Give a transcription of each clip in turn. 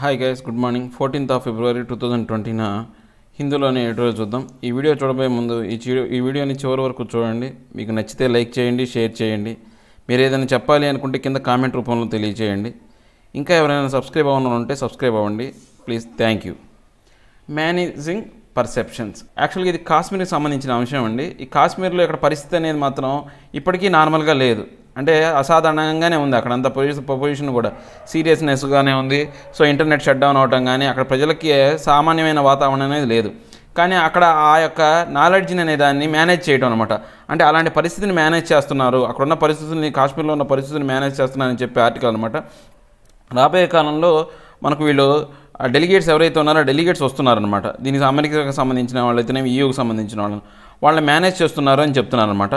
Hi guys, good morning. 14th of February 2020 నా హిందూలోని editorial చూద్దాం. ఈ వీడియో చూడబోయే ముందు ఈ వీడియోని చివరి వరకు చూడండి. మీకు నచ్చితే లైక్ చేయండి, షేర్ చేయండి. మీరు ఏదైనా చెప్పాలి అనుకుంటే కింద కామెంట్ రూపంలో తెలియజేయండి. ఇంకా ఎవరైనా సబ్స్క్రైబ్ అవ్వను ఉంటే సబ్స్క్రైబ్ అవ్వండి please, thank you. Managing perceptions, యాక్చువల్గా ఇది కాశ్మీర్కి సంబంధించిన అంశం అండి. ఈ కాశ్మీర్లో ఇక్కడ పరిస్థితి అనేది మాత్రం ఇప్పటికీ నార్మల్గా లేదు, అంటే అసాధారణంగానే ఉంది. అక్కడ అంత పొజిషన్ కూడా సీరియస్నెస్గానే ఉంది. సో ఇంటర్నెట్ షట్ డౌన్ అవటం కానీ అక్కడ ప్రజలకి సామాన్యమైన వాతావరణం అనేది లేదు. కానీ అక్కడ ఆ యొక్క నాలెడ్జ్ని అనే దాన్ని మేనేజ్ చేయడం అనమాట. అంటే అలాంటి పరిస్థితిని మేనేజ్ చేస్తున్నారు, అక్కడున్న పరిస్థితుల్ని, కాశ్మీర్లో ఉన్న పరిస్థితిని మేనేజ్ చేస్తున్నారని చెప్పే ఆర్టికల్ అనమాట. రాబోయే కాలంలో మనకు వీళ్ళు డెలిగేట్స్ ఎవరైతే ఉన్నారో డెలిగేట్స్ వస్తున్నారనమాట. దీనికి అమెరికాకు సంబంధించిన వాళ్ళైతేనే, ఈయూకి సంబంధించిన వాళ్ళని మేనేజ్ చేస్తున్నారు అని చెప్తున్నారనమాట.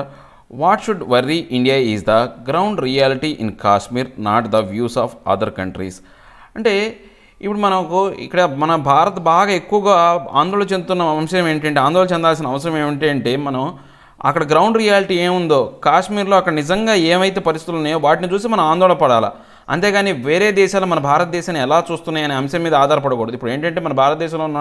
What should worry India is the ground reality in Kashmir, not the views of other countries. అంటే ఇప్పుడు మనకు ఇక్కడ మన భారత్ బాగా ఎక్కువగా ఆందోళన చెందుతున్న అంశం ఏంటంటే, ఆందోళన చెందాల్సిన అవసరం ఏమిటంటే, మనం అక్కడ గ్రౌండ్ రియాలిటీ ఏముందో, కాశ్మీర్లో అక్కడ నిజంగా ఏమైతే పరిస్థితులు ఉన్నాయో వాటిని చూసి మనం ఆందోళన పడాలా. అంతేగాని వేరే దేశాలు మన భారతదేశాన్ని ఎలా చూస్తున్నాయి అనే అంశం మీద ఆధారపడకూడదు. ఇప్పుడు ఏంటంటే మన భారతదేశంలో ఉన్న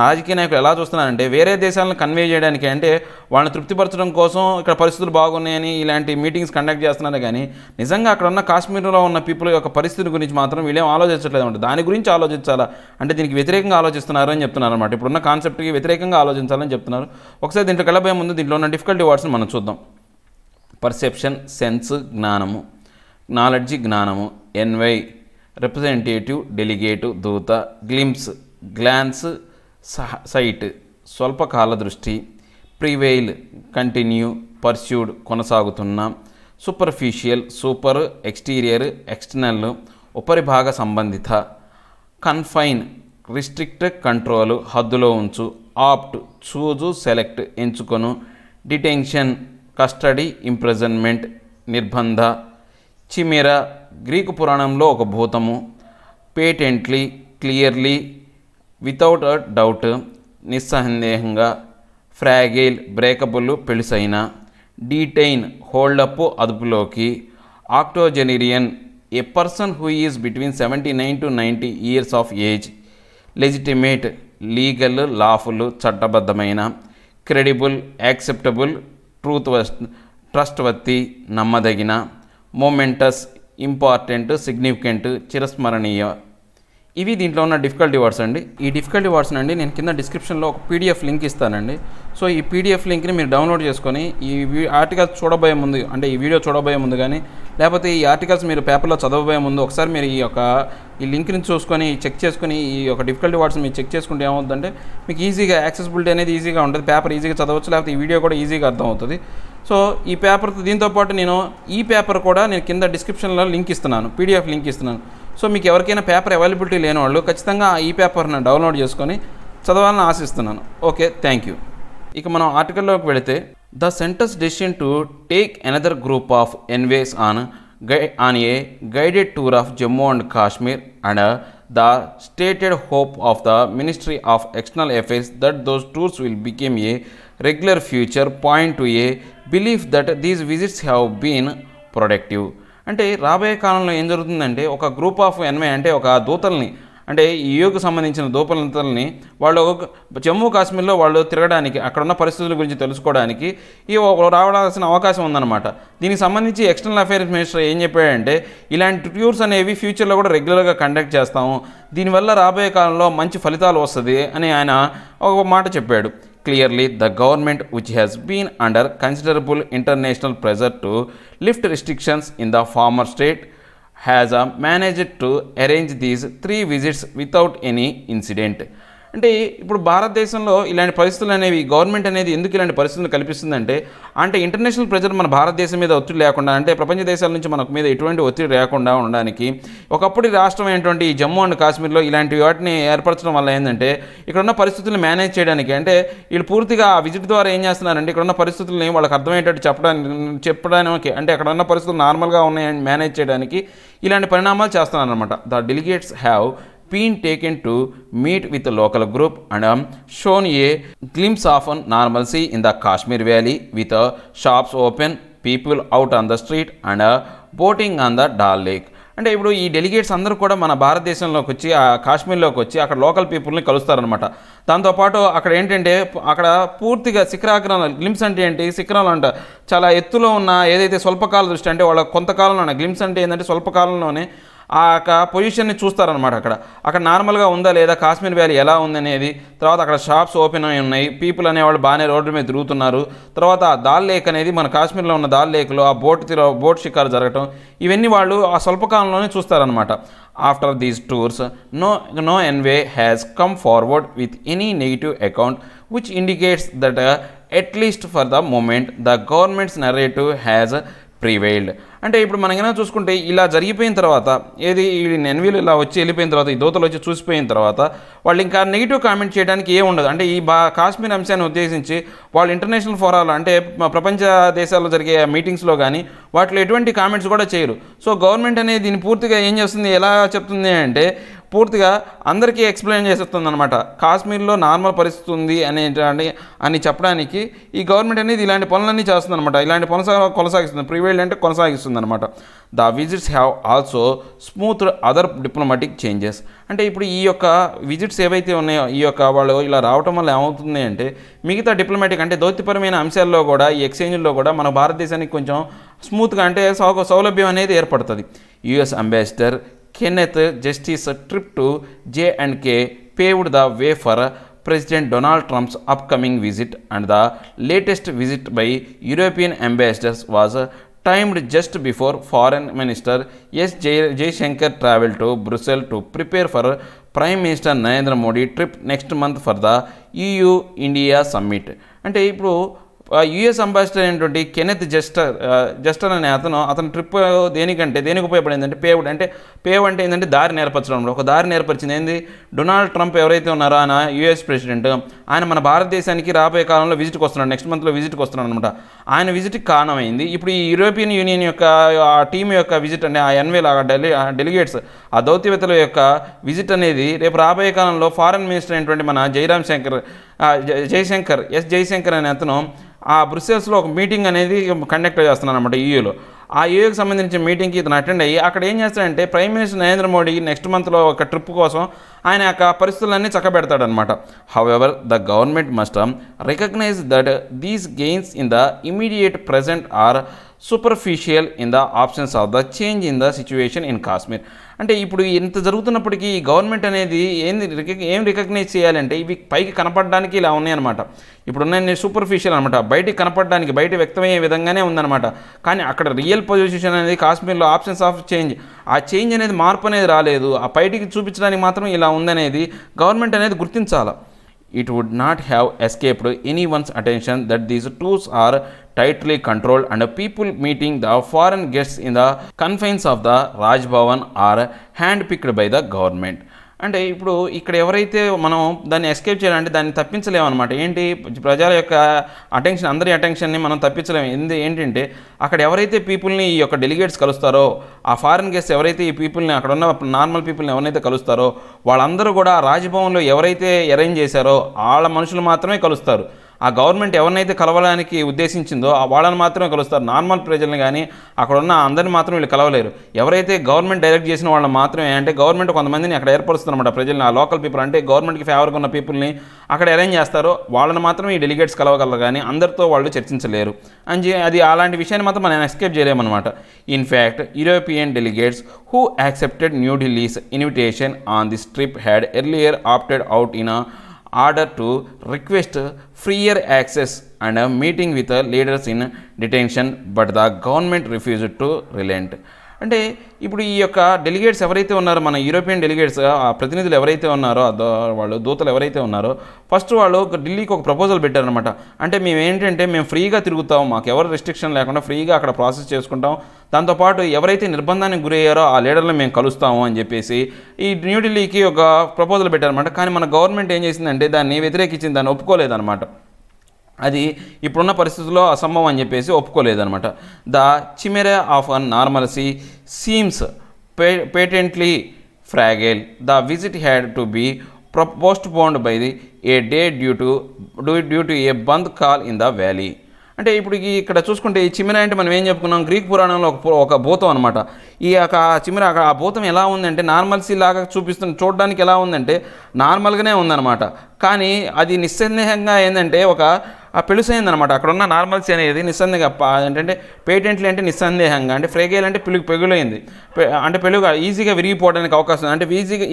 రాజకీయ నాయకులు ఎలా చూస్తున్నారంటే, వేరే దేశాలను కన్వే చేయడానికి, అంటే వాళ్ళని తృప్తిపరచడం కోసం ఇక్కడ పరిస్థితులు బాగున్నాయని ఇలాంటి మీటింగ్స్ కండక్ట్ చేస్తున్నారు. కానీ నిజంగా అక్కడ ఉన్న కాశ్మీర్లో ఉన్న పీపుల్ యొక్క పరిస్థితి గురించి మాత్రం వీళ్ళేం ఆలోచించట్లేదు అనమాట. దాని గురించి ఆలోచించాలా అంటే దీనికి వ్యతిరేకంగా ఆలోచిస్తున్నారు అని చెప్తున్నారు అనమాట. ఇప్పుడున్న కాన్సెప్ట్కి వ్యతిరేకంగా ఆలోచించాలని చెప్తున్నారు. ఒకసారి దీంట్లోకి వెళ్ళబోయే ముందు దీంట్లో ఉన్న డిఫికల్టీ వర్డ్స్ని మనం చూద్దాం. పర్సెప్షన్, సెన్స్, జ్ఞానము, నాలెడ్జి, జ్ఞానము, ఎన్వై, రిప్రజెంటేటివ్, డెలిగేటివ్, దూత, గ్లిమ్స్, గ్లాన్స్, సైట్, స్వల్పకాల దృష్టి, ప్రివెయిల్, కంటిన్యూ, పర్స్యూడ్, కొనసాగుతున్న, సూపర్ఫిషియల్, సూపర్, ఎక్స్టీరియర్, ఎక్స్టర్నల్, ఉపరిభాగ సంబంధిత, కన్ఫైన్, రిస్ట్రిక్ట్, కంట్రోల్, హద్దులో ఉంచు, ఆప్ట్, చూజు, సెలెక్ట్, ఎంచుకొను, డిటెన్షన్, కస్టడీ, ఇంప్రిజన్మెంట్, నిర్బంధ, చిమెర, గ్రీకు పురాణంలో ఒక భూతము, patently, clearly, without a doubt, నిస్సందేహంగా, ఫ్రాగైల్, బ్రేకబుల్, పెళుసైన, డీటైన్, హోల్డప్, అదుపులోకి, octogenarian, a person who is between 79 to 90 years of age, legitimate, legal, lawful, చట్టబద్ధమైన, క్రెడిబుల్, యాక్సెప్టబుల్, ట్రూత్, ట్రస్ట్వర్తి, నమ్మదగిన, momentous, important, significant, చిరస్మరణీయ. ఇవి దీంట్లో ఉన్న డిఫికల్టీ వర్డ్స్ అండి. ఈ డిఫికల్టీ వర్డ్స్ అండి నేను కింద డిస్క్రిప్షన్లో ఒక పీడిఎఫ్ లింక్ ఇస్తానండి. సో ఈ పీడిఎఫ్ లింక్ని మీరు డౌన్లోడ్ చేసుకొని ఈ ఆర్టికల్స్ చూడబోయే ముందు, అంటే ఈ వీడియో చూడబోయే ముందు కానీ లేకపోతే ఈ ఆర్టికల్స్ మీరు పేపర్లో చదవబోయే ముందు ఒకసారి మీరు ఈ లింక్ని చూసుకొని చెక్ చేసుకుని ఈ యొక్క డిఫికల్టీ వర్డ్స్ మీరు చెక్ చేసుకుంటే ఏమవుతుందంటే మీకు ఈజీగా యాక్సెసిబిలిటీ అనేది ఈజీగా ఉంటుంది. పేపర్ ఈజీగా చదవచ్చు, లేకపోతే ఈ వీడియో కూడా ఈజీగా అర్థమవుతుంది. సో ఈ పేపర్ దీంతోపాటు నేను ఈ పేపర్ కూడా నేను కింద డిస్క్రిప్షన్లో లింక్ ఇస్తున్నాను, పీడిఎఫ్ లింక్ ఇస్తున్నాను. సో మీకు ఎవరికైనా పేపర్ అవైలబిలిటీ లేని వాళ్ళు ఖచ్చితంగా ఈ పేపర్ని డౌన్లోడ్ చేసుకొని చదవాలని ఆశిస్తున్నాను. Okay, thank you. ఇక మనం ఆర్టికల్లోకి వెళితే, the centre's decision to take another group of envoys on a guided tour of Jammu and Kashmir and the stated hope of the ministry of external affairs that those tours will became a regular future point to a belief that these visits have been productive. అంటే రాబోయే కాలంలో ఏం జరుగుతుందంటే, ఒక group of anyway అంటే ఒక దూతల్ని, అంటే ఈయూకి సంబంధించిన దూతల్ని వాళ్ళు జమ్మూ కాశ్మీర్లో వాళ్ళు తిరగడానికి, అక్కడున్న పరిస్థితుల గురించి తెలుసుకోవడానికి ఈ రావాల్సిన అవకాశం ఉందన్నమాట. దీనికి సంబంధించి ఎక్స్టర్నల్ అఫైర్స్ మినిస్టర్ ఏం చెప్పాడంటే, ఇలాంటి టూర్స్ అనేవి ఫ్యూచర్లో కూడా రెగ్యులర్గా కండక్ట్ చేస్తాము, దీనివల్ల రాబోయే కాలంలో మంచి ఫలితాలు వస్తుంది అని ఆయన ఒక మాట చెప్పాడు. Clearly, the government, which has been under considerable international pressure to lift restrictions in the former state, has managed to arrange these three visits without any incident. అంటే ఇప్పుడు భారతదేశంలో ఇలాంటి పరిస్థితులు అనేవి గవర్నమెంట్ అనేది ఎందుకు ఇలాంటి పరిస్థితులు కల్పిస్తుందంటే, అంటే ఇంటర్నేషనల్ ప్రెజర్ మన భారతదేశం మీద ఒత్తిడి లేకుండా, అంటే ప్రపంచ దేశాల నుంచి మనకు మీద ఎటువంటి ఒత్తిడి లేకుండా ఉండడానికి. ఒకప్పుడు రాష్ట్రం ఏంటంటే ఈ జమ్మూ అండ్ కాశ్మీర్లో ఇలాంటి వాటిని ఏర్పరచడం వల్ల ఏంటంటే ఇక్కడున్న పరిస్థితులను మేనేజ్ చేయడానికి, అంటే వీళ్ళు పూర్తిగా ఆ విజిట్ ద్వారా ఏం చేస్తున్నారంటే ఇక్కడున్న పరిస్థితులని వాళ్ళకి అర్థమయ్యేటట్టు చెప్పడానికి, అంటే అక్కడ ఉన్న పరిస్థితులు నార్మల్గా ఉన్నాయని మేనేజ్ చేయడానికి ఇలాంటి పరిణామాలు చేస్తున్నారన్నమాట. The delegates have been taken to meet with the local group and shown a glimpse of normalcy in the Kashmir Valley with shops open, people out on the street and boating on the Dal Lake. అంటే ఇప్పుడు ఈ delegates అందరూ కూడా మన భారతదేశంలోకి వచ్చి ఆ కాశ్మీర్లోకి వచ్చి అక్కడ లోకల్ పీపుల్ని కలుస్తారనమాట. దాంతోపాటు అక్కడ ఏంటంటే అక్కడ పూర్తిగా శిఖరాగ్రాలు గ్లిమ్స్ అంటే ఏంటి శిఖరాలు అంట చాలా ఎత్తులో ఉన్న ఏదైతే స్వల్పకాల దృష్టి అంటే వాళ్ళ కొంతకాలంలో గ్లిమ్స్ అంటే ఏంటంటే స్వల్పకాలంలోనే ఆ పొజిషన్ని చూస్తారనమాట. అక్కడ నార్మల్గా ఉందా లేదా కాశ్మీర్ వ్యాలీ ఎలా ఉందనేది, తర్వాత అక్కడ షాప్స్ ఓపెన్ అయి ఉన్నాయి, పీపుల్ అనేవాళ్ళు బాగానే రోడ్డు మీద తిరుగుతున్నారు, తర్వాత ఆ దాల్ లేక్ అనేది మన కాశ్మీర్లో ఉన్న దాల్ లేక్లో ఆ బోట్ షికారు జరగటం ఇవన్నీ వాళ్ళు ఆ స్వల్పకాలంలోనే చూస్తారనమాట. After these tours no envoy has come forward with any negative account which indicates that at least for the moment the government's narrative has prevailed. అంటే ఇప్పుడు మనం ఏమైనా చూసుకుంటే ఇలా జరిగిపోయిన తర్వాత ఏది ఎన్వీలు ఇలా వచ్చి వెళ్ళిపోయిన తర్వాత ఈ దోతలు వచ్చి చూసిపోయిన తర్వాత వాళ్ళు ఇంకా నెగిటివ్ కామెంట్ చేయడానికి ఏమి ఉండదు. అంటే ఈ కాశ్మీర్ అంశాన్ని ఉద్దేశించి వాళ్ళు ఇంటర్నేషనల్ ఫోరాలు అంటే ప్రపంచ దేశాల్లో జరిగే మీటింగ్స్లో కానీ వాటిలో ఎటువంటి కామెంట్స్ కూడా చేయరు. సో గవర్నమెంట్ అనేది దీన్ని పూర్తిగా ఏం చేస్తుంది, ఎలా చెప్తుంది అంటే పూర్తిగా అందరికీ ఎక్స్ప్లెయిన్ చేసేస్తుంది అనమాట. కాశ్మీర్లో నార్మల్ పరిస్థితి ఉంది అని చెప్పడానికి ఈ గవర్నమెంట్ అనేది ఇలాంటి పనులన్నీ చేస్తుంది అనమాట. ఇలాంటి కొనసాగిస్తుంది, ప్రివైల్డ్ అంటే కొనసాగిస్తుంది అనమాట. The visits have also smooth other diplomatic changes. అంటే ఇప్పుడు ఈ యొక్క విజిట్స్ ఏవైతే ఉన్నాయో ఈ యొక్క వాళ్ళు ఇలా రావటం వల్ల ఏమవుతుంది అంటే మిగతా డిప్లొమాటిక్ అంటే దౌత్యపరమైన అంశాల్లో కూడా ఈ ఎక్స్చేంజ్లో కూడా మన భారతదేశానికి కొంచెం స్మూత్గా అంటే సౌలభ్యం అనేది ఏర్పడుతుంది. US ambassador Kenneth justice trip to J&K paved the way for President Donald Trump's upcoming visit, and the latest visit by European ambassadors was timed just before Foreign Minister S. Jaishankar traveled to Brussels to prepare for Prime Minister Narendra Modi trip next month for the EU-India summit. అంటే ఇప్పుడు US ambassador అయినటువంటి Kenneth Juster అనే అతను trip దేనికి ఉపయోగపడింది అంటే paved అంటే wave అంటే ఏంటంటే దారి నేర్పరచడంలో ఒక దారి నేర్పరిచింది. ఏంది, డొనాల్డ్ ట్రంప్ ఎవరైతే ఉన్నారో ఆయన యుఎస్ ప్రెసిడెంట్ ఆయన మన భారతదేశానికి రాబోయే కాలంలో విజిట్కి వస్తున్నాడు, నెక్స్ట్ మంత్లో విజిట్కి వస్తున్నాడు అనమాట. ఆయన విజిట్కి కారణమైంది ఇప్పుడు ఈ యూరోపియన్ యూనియన్ యొక్క ఆ టీం యొక్క విజిట్ అంటే ఆ ఎన్వేల్ ఆ డెలిగేట్స్ ఆ దౌత్యవేత్తల యొక్క విజిట్ అనేది రేపు రాబోయే కాలంలో ఫారెన్ మినిస్టర్ అయినటువంటి మన ఎస్ జైశంకర్ అనే అతను ఆ బ్రుసెల్స్లో ఒక మీటింగ్ అనేది కండక్ట్ చేస్తున్నాను అనమాట ఈయూలో. ఆ ఈయూకి సంబంధించిన మీటింగ్కి ఇతను అటెండ్ అయ్యి అక్కడ ఏం చేస్తాడంటే prime minister Narendra Modi next మంత్లో ఒక ట్రిప్ కోసం ఆయన యొక్క పరిస్థితులన్నీ చక్కబెడతాడనమాట. However the government must recognise that these gains in the immediate present are superficial in the options of the change in the situation in Kashmir. అంటే ఇప్పుడు ఇంత జరుగుతున్నప్పటికీ ఈ గవర్నమెంట్ అనేది ఏం రికగ్నైజ్ చేయాలంటే ఇవి పైకి కనపడడానికి ఇలా ఉన్నాయన్నమాట. ఇప్పుడున్న సూపర్ఫిషియల్ అనమాట, బయటికి కనపడడానికి బయట వ్యక్తమయ్యే విధంగానే ఉందన్నమాట. కానీ అక్కడ రియల్ పొజిషన్ అనేది కాశ్మీర్లో ఆప్షన్స్ ఆఫ్ చేంజ్ ఆ చేంజ్ అనేది మార్పు అనేది రాలేదు. ఆ బయటికి చూపించడానికి మాత్రం ఇలా ఉందనేది గవర్నమెంట్ అనేది గుర్తించాలి. It would not have escaped anyone's attention that these tours are tightly controlled and people meeting the foreign guests in the confines of the Raj Bhavan are handpicked by the government. అంటే ఇప్పుడు ఇక్కడ ఎవరైతే మనం దాన్ని escape చేయాలంటే దాన్ని తప్పించలేము అనమాట. ఏంటి, ప్రజల యొక్క అటెన్షన్ అందరి అటెన్షన్ని మనం తప్పించలేము. ఏంటంటే అక్కడ ఎవరైతే పీపుల్ని ఈ యొక్క డెలిగేట్స్ కలుస్తారో ఆ ఫారిన్ గెస్ట్ ఎవరైతే ఈ పీపుల్ని అక్కడ ఉన్న నార్మల్ పీపుల్ని ఎవరైతే కలుస్తారో వాళ్ళందరూ కూడా రాజ్భవన్లో ఎవరైతే అరేంజ్ చేశారో వాళ్ళ మనుషులు మాత్రమే కలుస్తారు. ఆ గవర్నమెంట్ ఎవరినైతే కలవడానికి ఉద్దేశించిందో వాళ్ళని మాత్రమే కలుస్తారు, నార్మల్ ప్రజల్ని కానీ అక్కడ ఉన్న అందరిని మాత్రం వీళ్ళు కలవలేరు. ఎవరైతే గవర్నమెంట్ డైరెక్ట్ చేసిన వాళ్ళని మాత్రమే అంటే గవర్నమెంట్ కొంతమందిని అక్కడ ఏర్పరుస్తుందన్నమాట ప్రజల్ని, ఆ లోకల్ పీపుల్ అంటే గవర్నమెంట్కి ఫేవర్గా ఉన్న పీపుల్ని అక్కడ అరేంజ్ చేస్తారో వాళ్ళని మాత్రమే ఈ డెలిగేట్స్ కలవగలరు కానీ అందరితో వాళ్ళు చర్చించలేరు అని అది అలాంటి విషయాన్ని మాత్రం మనం ఎస్కేప్ చేయలేమన్నమాట. In fact European delegates who accepted New Delhi's invitation on this trip had earlier opted out in order to request freer access and a meeting with the leaders in detention, but the government refused to relent. అంటే ఇప్పుడు ఈ యొక్క delegates ఎవరైతే ఉన్నారో మన European delegates ఆ ప్రతినిధులు ఎవరైతే ఉన్నారో వాళ్ళు దూతలు ఎవరైతే ఉన్నారో ఫస్ట్ వాళ్ళు ఢిల్లీకి ఒక ప్రపోజల్ పెట్టారనమాట. అంటే మేము ఏంటంటే మేము ఫ్రీగా తిరుగుతాం, మాకు ఎవరు రిస్ట్రిక్షన్ లేకుండా ఫ్రీగా అక్కడ ప్రాసెస్ చేసుకుంటాం, దాంతోపాటు ఎవరైతే నిర్బంధానికి గురయ్యారో ఆ లీడర్లను మేము కలుస్తాము అని చెప్పేసి ఈ న్యూఢిల్లీకి ఒక ప్రపోజల్ పెట్టారనమాట. కానీ మన గవర్నమెంట్ ఏం చేసిందంటే దాన్ని వ్యతిరేకించింది, దాన్ని ఒప్పుకోలేదన్నమాట. అది ఇప్పుడున్న పరిస్థితుల్లో అసంభవం అని చెప్పేసి ఒప్పుకోలేదన్నమాట. The chimera of an normalcy seems patently fragile. The visit had to be postponed by the a day due to a bandh call in the valley. అంటే ఇప్పుడు ఇక్కడ చూసుకుంటే ఈ చిమిర అంటే మనం ఏం చెప్పుకున్నాం, గ్రీక్ పురాణంలో ఒక భూతం అనమాట. ఈ యొక్క చిమిర ఆ భూతం ఎలా ఉందంటే నార్మల్సీ లాగా చూపిస్తున్న చూడడానికి ఎలా ఉందంటే నార్మల్గానే ఉందన్నమాట. కానీ అది నిస్సందేహంగా ఏంటంటే ఒక పెలుసైందనమాట. అక్కడ ఉన్న నార్మల్సీ అనేది నిస్సందేహంగా ఏంటంటే పేటెంట్లు అంటే నిస్సందేహంగా అంటే ఫ్రేగేలు అంటే పెగులైంది అంటే పెలుగు ఈజీగా విరిగిపోవడానికి అవకాశం అంటే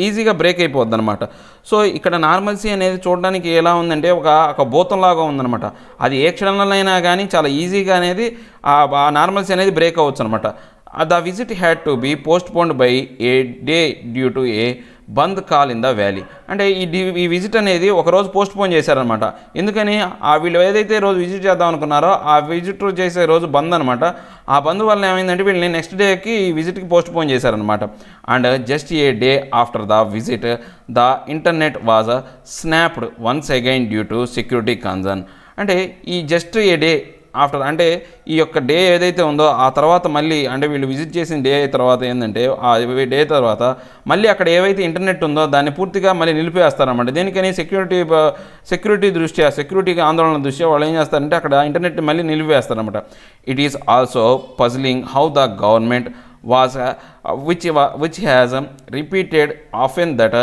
ఈజీగా బ్రేక్ అయిపోద్ది అనమాట. సో ఇక్కడ నార్మల్సీ అనేది చూడడానికి ఎలా ఉందంటే ఒక భూతంలాగా ఉందనమాట. అది ఏ క్షణంలోనైనా కానీ చాలా ఈజీగా అనేది ఆ నార్మల్సీ అనేది బ్రేక్ అవ్వచ్చు అనమాట. The visit had to be postponed by a day due to a bandh call in the valley. అంటే ఈ విజిట్ అనేది ఒకరోజు పోస్ట్పోన్ చేశారనమాట. ఎందుకని ఆ వీళ్ళు ఏదైతే రోజు విజిట్ చేద్దాం అనుకున్నారో ఆ విజిట్ చేసే రోజు బంద్ అనమాట. ఆ బంద్ వల్ల ఏమైందంటే వీళ్ళని నెక్స్ట్ డేకి ఈ విజిట్కి పోస్ట్పోన్ చేశారనమాట. And just a day after the visit the internet was snapped once again due to security concern. అంటే ఈ జస్ట్ ఏ డే ఆఫ్టర్ అంటే ఈ యొక్క డే ఏదైతే ఉందో ఆ తర్వాత మళ్ళీ అంటే వీళ్ళు విజిట్ చేసిన డే తర్వాత ఏంటంటే ఆ డే తర్వాత మళ్ళీ అక్కడ ఏవైతే ఇంటర్నెట్ ఉందో దాన్ని పూర్తిగా మళ్ళీ నిలిపివేస్తారన్నమాట. దేనికని సెక్యూరిటీ దృష్ట్యా సెక్యూరిటీ ఆందోళన దృష్ట్యా వాళ్ళు ఏం చేస్తారంటే అక్కడ ఇంటర్నెట్ మళ్ళీ నిలిపివేస్తారన్నమాట. It is also puzzling how the government was which has repeated often that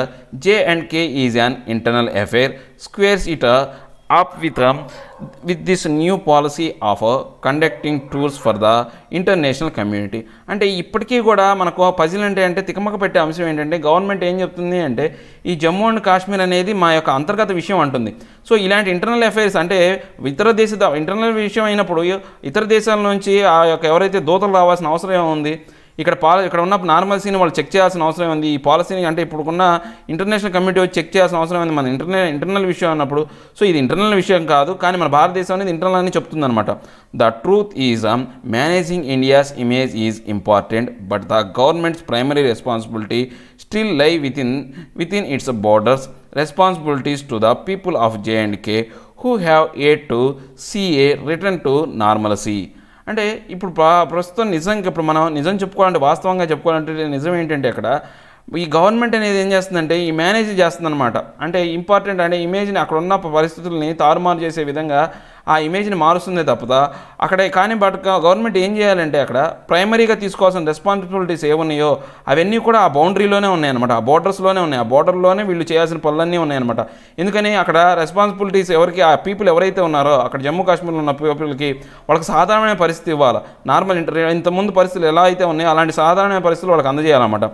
J&K is an internal affair squares it up with this new policy of conducting tours for the international community. అంటే ఇప్పటికీ కూడా మనకు puzzle అంటే తికమక పెట్టే అంశం ఏంటంటే government ఏం చెప్తుంది అంటే ఈ జమ్మూ అండ్ కాశ్మీర్ అనేది మా యొక్క అంతర్గత విషయం అంటుంది. సో ఇలాంటి ఇంటర్నల్ అఫైర్స్ అంటే ఇతర దేశ ఇంటర్నల్ విషయం అయినప్పుడు ఇతర దేశాల నుంచి ఆ యొక్క ఎవరైతే దూతలు రావాల్సిన అవసరం ఏముంది, ఇక్కడ ఉన్న నార్మల్సీని వాళ్ళు చెక్ చేయాల్సిన అవసరం ఉంది. ఈ పాలసీని అంటే ఇప్పుడున్న ఇంటర్నేషనల్ కమ్యూనిటీ వచ్చి చెక్ చేయాల్సిన అవసరం ఉంది. మన ఇంటర్నల్ విషయం అన్నప్పుడు సో ఇది ఇంటర్నల్ విషయం కాదు, కానీ మన భారతదేశం అనేది ఇంటర్నల్ అని చెప్తుందన్నమాట. The truth is managing India's image is important but the government's primary responsibility still lie with in its borders. Responsibilities to the people of J&K who have a to see a return to normalcy. అంటే ఇప్పుడు ప్రస్తుతం ఇప్పుడు మనం నిజం చెప్పుకోవాలంటే వాస్తవంగా చెప్పుకోవాలంటే నిజం ఏంటంటే అక్కడ ఈ గవర్నమెంట్ అనేది ఏం చేస్తుందంటే ఈ మేనేజ్ చేస్తుందన్నమాట. అంటే ఇంపార్టెంట్ అంటే ఇమేజ్ని అక్కడున్న పరిస్థితుల్ని తారుమారు చేసే విధంగా ఆ ఇమేజ్ని మారుస్తుందే తప్పదా అక్కడ. కానీ బట్ గవర్నమెంట్ ఏం చేయాలంటే అక్కడ ప్రైమరీగా తీసుకోవాల్సిన రెస్పాన్సిబిలిటీస్ ఏమున్నాయో అవన్నీ కూడా ఆ బౌండరీలోనే ఉన్నాయన్నమాట. ఆ బోర్డర్స్లోనే ఉన్నాయి, ఆ బోర్డర్లోనే వీళ్ళు చేయాల్సిన పనులన్నీ ఉన్నాయన్నమాట. ఎందుకని అక్కడ రెస్పాన్సిబిలిటీస్ ఎవరికి ఆ పీపుల్ ఎవరైతే ఉన్నారో అక్కడ జమ్మూ కాశ్మీర్లో ఉన్న పీపుల్కి వాళ్ళకి సాధారణమైన పరిస్థితి ఇవ్వాలి. నార్మల్ ఇంతకుముందు పరిస్థితులు ఎలా అయితే ఉన్నాయో అలాంటి సాధారణమైన పరిస్థితులు వాళ్ళకి అందజేయాలన్నమాట.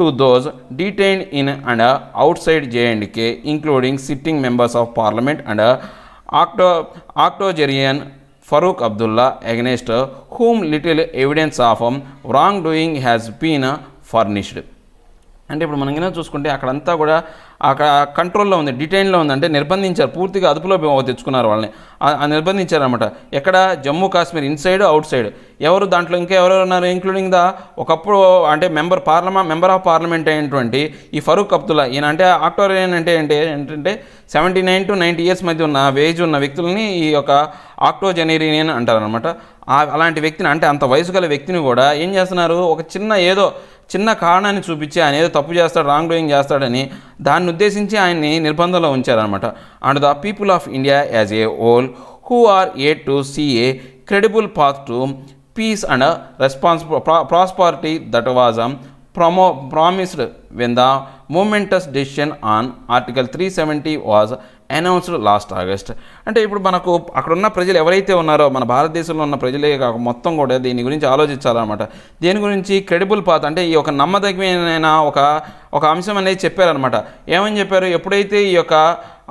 To those detained in and outside J&K, including sitting members of parliament and octogenarian Farooq Abdullah, against whom little evidence of wrongdoing has been furnished. అంటే ఇప్పుడు మనం చూసుకుంటే అక్కడంతా కూడా అక్కడ కంట్రోల్లో ఉంది, డిటైన్లో ఉంది, అంటే నిర్బంధించారు, పూర్తిగా అదుపులో తెచ్చుకున్నారు వాళ్ళని, నిర్బంధించారనమాట. ఎక్కడ Jammu Kashmir inside outside ఎవరు దాంట్లో ఇంకా ఎవరెవరు ఉన్నారు ఇంక్లూడింగ్ ద ఒకప్పుడు అంటే మెంబర్ ఆఫ్ పార్లమెంట్ అయినటువంటి ఈ ఫరూక్ అబ్దుల్లా. ఈయన అంటే ఆక్టోరియన్ అంటే ఏంటంటే 79 to 90 ఇయర్స్ మధ్య ఉన్న వేజ్ ఉన్న వ్యక్తులని ఈ యొక్క ఆక్టోజెనేరియన్ అంటారనమాట. అలాంటి వ్యక్తిని అంటే అంత వయసు గల వ్యక్తిని కూడా ఏం చేస్తున్నారు, ఒక చిన్న కారణాన్ని చూపించి ఆయన ఏదో తప్పు చేస్తాడు, రాంగ్ డూయింగ్ చేస్తాడని దాన్ని ఉద్దేశించి ఆయన్ని నిర్బంధంలో ఉంచారనమాట. And the people of India as a whole who are A to see a credible path to peace and prosperity that was promised when the momentous decision on article 370 was announced last August. అంటే ఇప్పుడు మనకు అక్కడున్న ప్రజలు ఎవరైతే ఉన్నారో మన భారతదేశంలో ఉన్న ప్రజలే కాక మొత్తం కూడా దీని గురించి ఆలోచించాలన్నమాట. దీని గురించి క్రెడిబుల్ పాత్ అంటే ఈ యొక్క నమ్మదగిన ఒక అంశం అనేది చెప్పారనమాట. ఏమని చెప్పారు, ఎప్పుడైతే ఈ యొక్క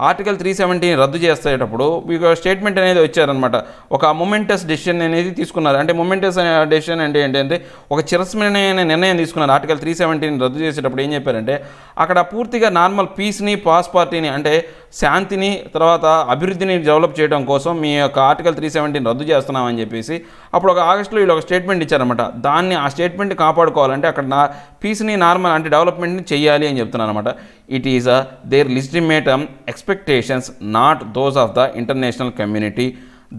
ఆర్టికల్ 370 రద్దు చేసేటప్పుడు మీకు స్టేట్మెంట్ అనేది వచ్చారనమాట. ఒక మొమెంటస్ డెసిషన్ అనేది తీసుకున్నారు. అంటే మొమెంటస్ డెసిషన్ అంటే ఏంటంటే ఒక చిరస్మరణీయమైన నిర్ణయం తీసుకున్నారు. ఆర్టికల్ 370 రద్దు చేసేటప్పుడు ఏం చెప్పారంటే అక్కడ పూర్తిగా నార్మల్ పీస్ని ప్రాస్పారిటీని అంటే శాంతిని తర్వాత అభివృద్ధిని డెవలప్ చేయడం కోసం మీ యొక్క ఆర్టికల్ 370 రద్దు చేస్తున్నామని చెప్పేసి అప్పుడు ఒక ఆగస్టులో వీళ్ళు ఒక స్టేట్మెంట్ ఇచ్చారనమాట. దాన్ని ఆ స్టేట్మెంట్ కాపాడుకోవాలంటే అక్కడ పీస్ని నార్మల్ అంటే డెవలప్మెంట్ని చేయాలి అని చెప్తున్నారు అనమాట. It is their legitimate expectations, not those of the international community.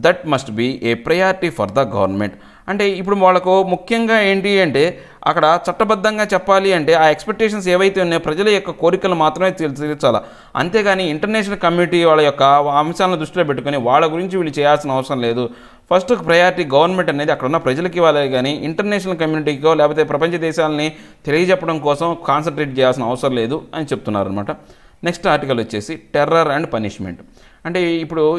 That must be a priority for the government. అంటే ఇప్పుడు వాళ్ళకు ముఖ్యంగా ఏంటి అంటే అక్కడ చట్టబద్ధంగా చెప్పాలి అంటే ఆ ఎక్స్పెక్టేషన్స్ ఏవైతే ఉన్నాయో ప్రజల యొక్క కోరికలు మాత్రమే తీర్చాలి, అంతేగాని ఇంటర్నేషనల్ కమ్యూనిటీ వాళ్ళ యొక్క అంశాలను దృష్టిలో పెట్టుకొని వాళ్ళ గురించి వీళ్ళు చేయాల్సిన అవసరం లేదు. First priority government and Prajaliki international community go Prapanjadesal Telejapon concentrate Jas and also Ledu and Chaptunar. Next article is terror and punishment. And this article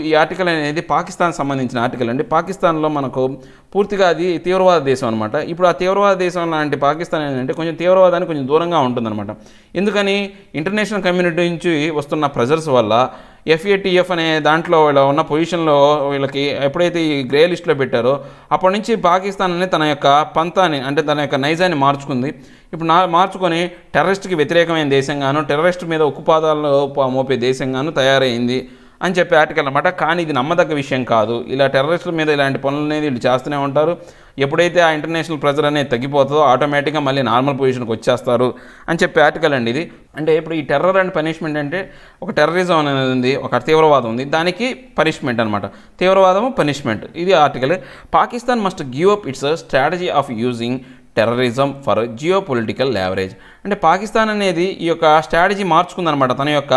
is Pakistan Samaninch article and Pakistan Lomanako Purtiga the Theorva de Sonmata. If Theorva de Son and Pakistan and Theorva than Kunjoranga on the Mata. In the Kani, international community in Chui was to pressures walla. FATF and Dantlo on a position low, Apreti Grey List Labitero, upon inchi Pakistan and Tanaka, Pantani, and Tanaka Niza and March Kundi. If March Kone, terrorist Vitreka and Desangano, terrorist made the Okupada Mope Desangano, Tayare in the and చెప్పే article అన్నమాట కానీ ఇది నమ్మదగ్గ విషయం కాదు ఇలా టెర్రరిస్టుల మీద ఇలాంటి పనులనే వీళ్ళు చేస్తూనే ఉంటారు ఎప్పుడైతే ఆ ఇంటర్నేషనల్ ప్రెజర్ అనేది తగ్గిపోతదో ఆటోమేటిగ్గా మళ్ళీ నార్మల్ పొజిషన్కి వచ్చేస్తారు అని చెప్పే ఆర్టికల్ అండి ఇది అంటే ఇప్పుడు ఈ టెర్రర్ అండ్ పనిష్మెంట్ అంటే ఒక టెర్రరిజం అనేది ఉంది ఒక తీవ్రవాదం ఉంది దానికి పనిష్మెంట్ అన్నమాట తీవ్రవాదము పనిష్మెంట్ ఇది article Pakistan must give up its strategy of using terrorism for geopolitical leverage అంటే పాకిస్తాన్ అనేది ఈ యొక్క స్ట్రాటజీ మార్చుకుందనమాట తన యొక్క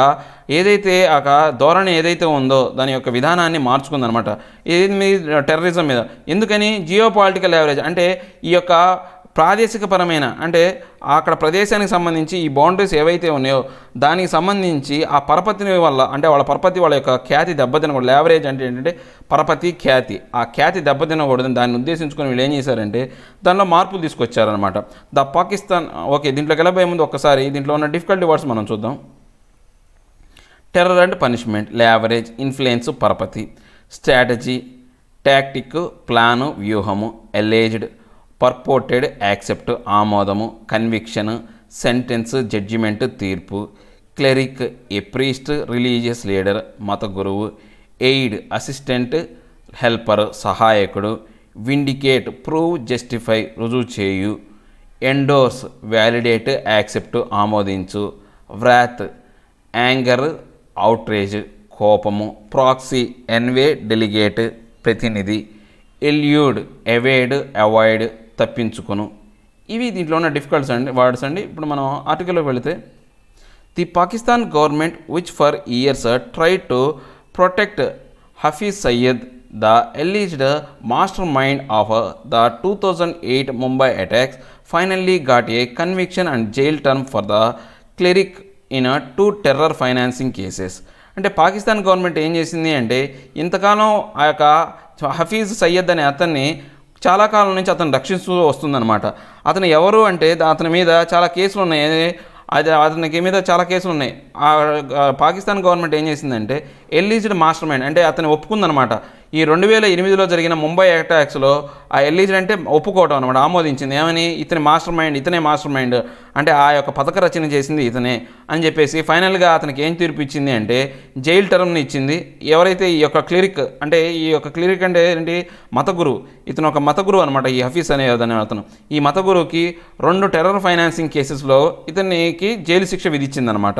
ఏదైతే ఆ ధోరణి ఏదైతే ఉందో దాని యొక్క విధానాన్ని మార్చుకుందనమాట ఇది మీ టెర్రరిజం మీద ఎందుకని జియోపొలిటికల్ లేవరేజ్ అంటే ఈ యొక్క ప్రాదేశికపరమైన అంటే అక్కడ ప్రదేశానికి సంబంధించి ఈ బౌండరీస్ ఏవైతే ఉన్నాయో దానికి సంబంధించి ఆ పరపతిని వల్ల అంటే వాళ్ళ పరపతి వాళ్ళ యొక్క ఖ్యాతి దెబ్బతినకూడదు లేవరేజ్ అంటే ఏంటంటే పరపతి ఖ్యాతి ఆ ఖ్యాతి దెబ్బతినకూడదని దాన్ని ఉద్దేశించుకొని వీళ్ళు ఏం చేశారంటే దానిలో మార్పులు తీసుకొచ్చారనమాట ద పాకిస్తాన్ ఓకే దీంట్లోకి వెళ్ళబోయే ముందు ఒక్కసారి దీంట్లో ఉన్న డిఫికల్టీ వర్డ్స్ మనం చూద్దాం terror and punishment leverage influence పరపతి స్ట్రాటజీ టాక్టిక్ ప్లాను వ్యూహము ఎలేజ్డ్ పర్పోర్టెడ్ యాక్సెప్ట్ ఆమోదము కన్విక్షన్ సెంటెన్స్ జడ్జిమెంట్ తీర్పు cleric a priest religious leader మత గురువు ఎయిడ్ అసిస్టెంట్ హెల్పర్ సహాయకుడు విండికేట్ ప్రూవ్ జస్టిఫై రుజువు చేయు ఎండోర్స్ వ్యాలిడేట్ యాక్సెప్ట్ ఆమోదించు వ్రాత్ యాంగర్ అవుట్రేజ్ కోపము ప్రాక్సీ ఎన్వే డెలిగేట్ ప్రతినిధి ఎల్యూడ్ ఎవేడ్ అవాయిడ్ తప్పించుకొను ఇవి దీంట్లో ఉన్న డిఫికల్ట్స్ అండి వర్డ్స్ అండి ఇప్పుడు మనం ఆర్టికల్లోకి వెళితే the Pakistan government which for years try to protect Hafiz Saeed the alleged mastermind of the 2008 Mumbai attacks finally got a conviction and jail term for the cleric in 2 terror financing cases అంటే పాకిస్తాన్ గవర్నమెంట్ ఏం చేసింది అంటే ఇంతకాలం ఆ యొక్క హఫీజ్ సయ్యద్ అనే అతన్ని చాలా కాలం నుంచి అతను రక్షిస్తూ వస్తుందన్నమాట అతను ఎవరు అంటే అతని మీద చాలా కేసులు ఉన్నాయి అది అతనికి మీద చాలా కేసులు ఉన్నాయి ఆ పాకిస్తాన్ గవర్నమెంట్ ఏం చేసిందంటే ఎలీజ్డ్ మాస్టర్ మైండ్ అంటే అతను ఒప్పుకుందనమాట ఈ 2008లో జరిగిన ముంబై అటాక్స్లో ఆ ఎలీజ్డ్ అంటే ఒప్పుకోవటం అనమాట ఆమోదించింది ఏమని ఇతని మాస్టర్ మైండ్ ఇతనే మాస్టర్ మైండ్ అంటే ఆ యొక్క పథక రచన చేసింది ఇతనే అని చెప్పేసి ఫైనల్గా అతనికి ఏం తీర్పు ఇచ్చింది అంటే జైల్ టర్మ్ని ఇచ్చింది ఎవరైతే ఈ యొక్క క్లిరిక్ అంటే ఈ యొక్క క్లిరిక్ అంటే ఏంటి మత గురువు ఇతను ఒక మత గురువు అనమాట ఈ హఫీజ్ అనే అతను ఈ మత గురువుకి 2 టెర్రర్ ఫైనాన్సింగ్ కేసెస్లో ఇతనికి జైలు శిక్ష విధించిందనమాట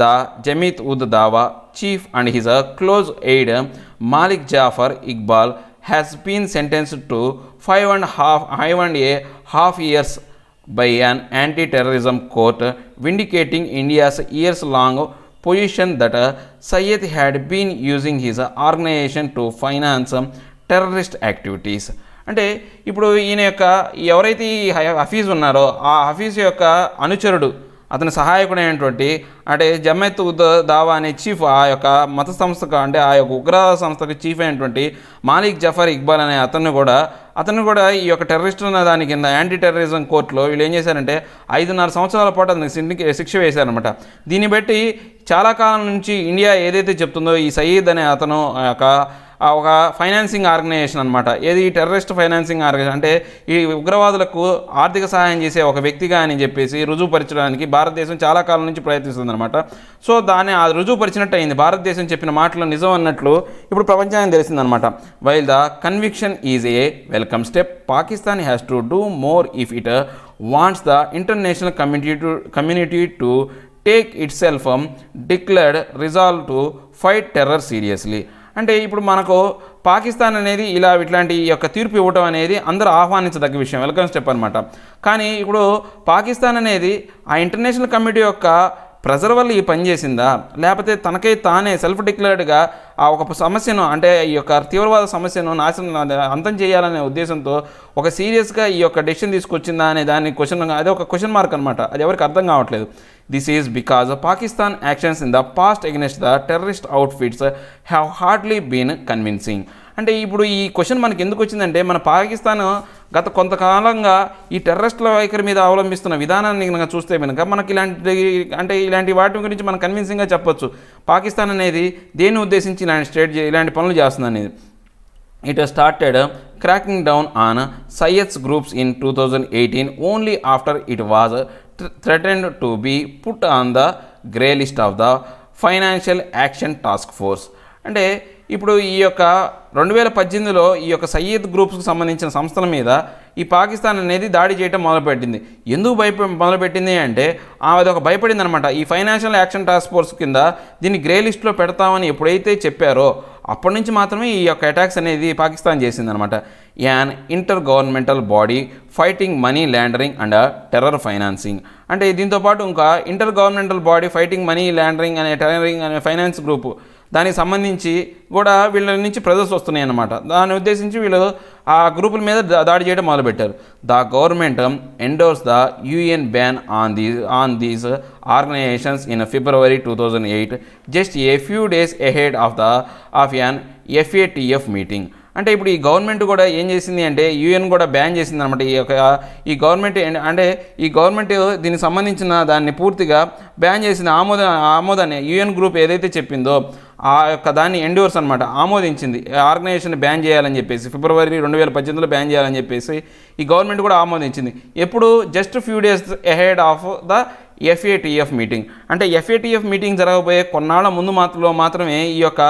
ద జమాత్-ud-Dawa chief and his close aide Malik Jafar Iqbal has been sentenced to 5.5 years by an anti-terrorism court, vindicating India's years-long position that Sayyed had been using his organization to finance terrorist activities. అంటే ఇప్పుడు ఈయన యొక్క ఎవరైతే ఈ హఫీజ్ ఉన్నారో ఆ హఫీజ్ యొక్క అనుచరుడు అతని సహాయకుడైనటువంటి అంటే జమాత్-ud-Dawa అనే చీఫ్ ఆ యొక్క మత సంస్థకు అంటే ఆ యొక్క ఉగ్ర సంస్థకు చీఫ్ అయినటువంటి మాలిక్ జఫర్ ఇక్బాల్ అనే అతను కూడా ఈ యొక్క టెర్రరిస్ట్ ఉన్న దాని కింద యాంటీ టెర్రరిజం కోర్టులో వీళ్ళు ఏం చేశారంటే 5.5 సంవత్సరాల పాటు అతనికి శిక్ష వేశారనమాట దీన్ని బట్టి చాలా కాలం నుంచి ఇండియా ఏదైతే చెప్తుందో ఈ సయ్యద్ అనే అతను ఒక ఫైనాన్సింగ్ ఆర్గనైజేషన్ అనమాట ఏది టెర్రరిస్ట్ ఫైనాన్సింగ్ ఆర్గనైజేషన్ అంటే ఈ ఉగ్రవాదులకు ఆర్థిక సహాయం చేసే ఒక వ్యక్తిగా అని చెప్పేసి రుజువుపరచడానికి భారతదేశం చాలా కాలం నుంచి ప్రయత్నిస్తుందన్నమాట సో దాన్ని ఆ రుజువుపరిచినట్టు అయింది భారతదేశం చెప్పిన మాటలు నిజం అన్నట్లు ఇప్పుడు ప్రపంచానికి తెలిసిందనమాట while the conviction is a welcome step Pakistan has to do more if it wants the international community to take it self declared resolve to fight terror seriously అంటే ఇప్పుడు మనకు పాకిస్తాన్ అనేది ఇట్లాంటి ఈ యొక్క తీర్పు ఇవ్వటం అనేది అందరూ ఆహ్వానించదగ్గ విషయం వెల్కమ్ స్టెప్ అనమాట కానీ ఇప్పుడు పాకిస్తాన్ అనేది ఆ ఇంటర్నేషనల్ కమిటీ యొక్క ప్రజర్వల్ ఈ పని చేసిందా లేకపోతే తనకై తానే సెల్ఫ్ డిక్లేర్డ్గా ఆ ఒక సమస్యను అంటే ఈ యొక్క తీవ్రవాద సమస్యను నాశనం అంతం చేయాలనే ఉద్దేశంతో ఒక సీరియస్గా ఈ యొక్క డెసిషన్ తీసుకొచ్చిందా అనే దాని క్వశ్చన్ అదే ఒక క్వశ్చన్ మార్క్ అనమాట. అది ఎవరికి అర్థం కావట్లేదు. This is because Pakistan actions in the past against the terrorist outfits have hardly been convincing. And ఇప్పుడు ఈ క్వశ్చన్ మనకి ఎందుకు వచ్చిందంటే మన పాకిస్తాన్ గత కొంతకాలంగా ఈ టెర్రరిస్టుల వైఖరి మీద అవలంబిస్తున్న విధానాన్ని కనుక చూస్తే కనుక మనకి ఇలాంటి వాటి గురించి మనం కన్విన్సింగ్గా చెప్పొచ్చు. పాకిస్తాన్ అనేది దేన్ని ఉద్దేశించి ఇలాంటి పనులు చేస్తుంది అనేది. It has started cracking down on Syeds groups in 2018 only after it was threatened to be put on the grey list of the Financial Action Task Force. అంటే ఇప్పుడు ఈ యొక్క 2018లో ఈ యొక్క సయ్యద్ గ్రూప్స్కి సంబంధించిన సంస్థల మీద ఈ పాకిస్తాన్ అనేది దాడి చేయడం మొదలుపెట్టింది. ఎందుకు మొదలుపెట్టింది అంటే అది ఒక భయపడింది అనమాట. ఈ ఫైనాన్షియల్ యాక్షన్ టాస్క్ ఫోర్స్ కింద దీన్ని గ్రే లిస్ట్లో పెడతామని ఎప్పుడైతే చెప్పారో అప్పటి నుంచి మాత్రమే ఈ యొక్క అటాక్స్ అనేది పాకిస్తాన్ చేసిందనమాట. An inter governmental body fighting money laundering and terror financing. అంటే దీంతోపాటు ఇంకా inter governmental body fighting money laundering అనే టెర్రరింగ్ అనే ఫైనాన్స్ గ్రూపు దానికి సంబంధించి కూడా వీళ్ళ నుంచి ప్రజలు వస్తున్నాయి అన్నమాట. దాన్ని ఉద్దేశించి వీళ్ళు ఆ గ్రూపుల మీద దాడి చేయడం మొదలుపెట్టారు. The government endorse the UN ban on these organisations in February 2008 just a few days ahead of an FATF meeting. అంటే ఇప్పుడు ఈ గవర్నమెంట్ కూడా ఏం చేసింది అంటే UN కూడా బ్యాన్ చేసింది అనమాట. ఈ గవర్నమెంట్ అంటే ఈ గవర్నమెంట్ దీనికి సంబంధించిన దాన్ని పూర్తిగా బ్యాన్ చేసింది. ఆమోదాన్ని UN గ్రూప్ ఏదైతే చెప్పిందో ఆ యొక్క దాన్ని ఎండోర్స్ అనమాట ఆమోదించింది. ఆర్గనైజేషన్ బ్యాన్ చేయాలని చెప్పేసి February 2018లో బ్యాన్ చేయాలని చెప్పేసి ఈ గవర్నమెంట్ కూడా ఆమోదించింది. ఎప్పుడు just few days ahead of the FATF meeting. అంటే FATF మీటింగ్ జరగబోయే కొన్నాళ్ళ ముందు మాత్రమే ఈ యొక్క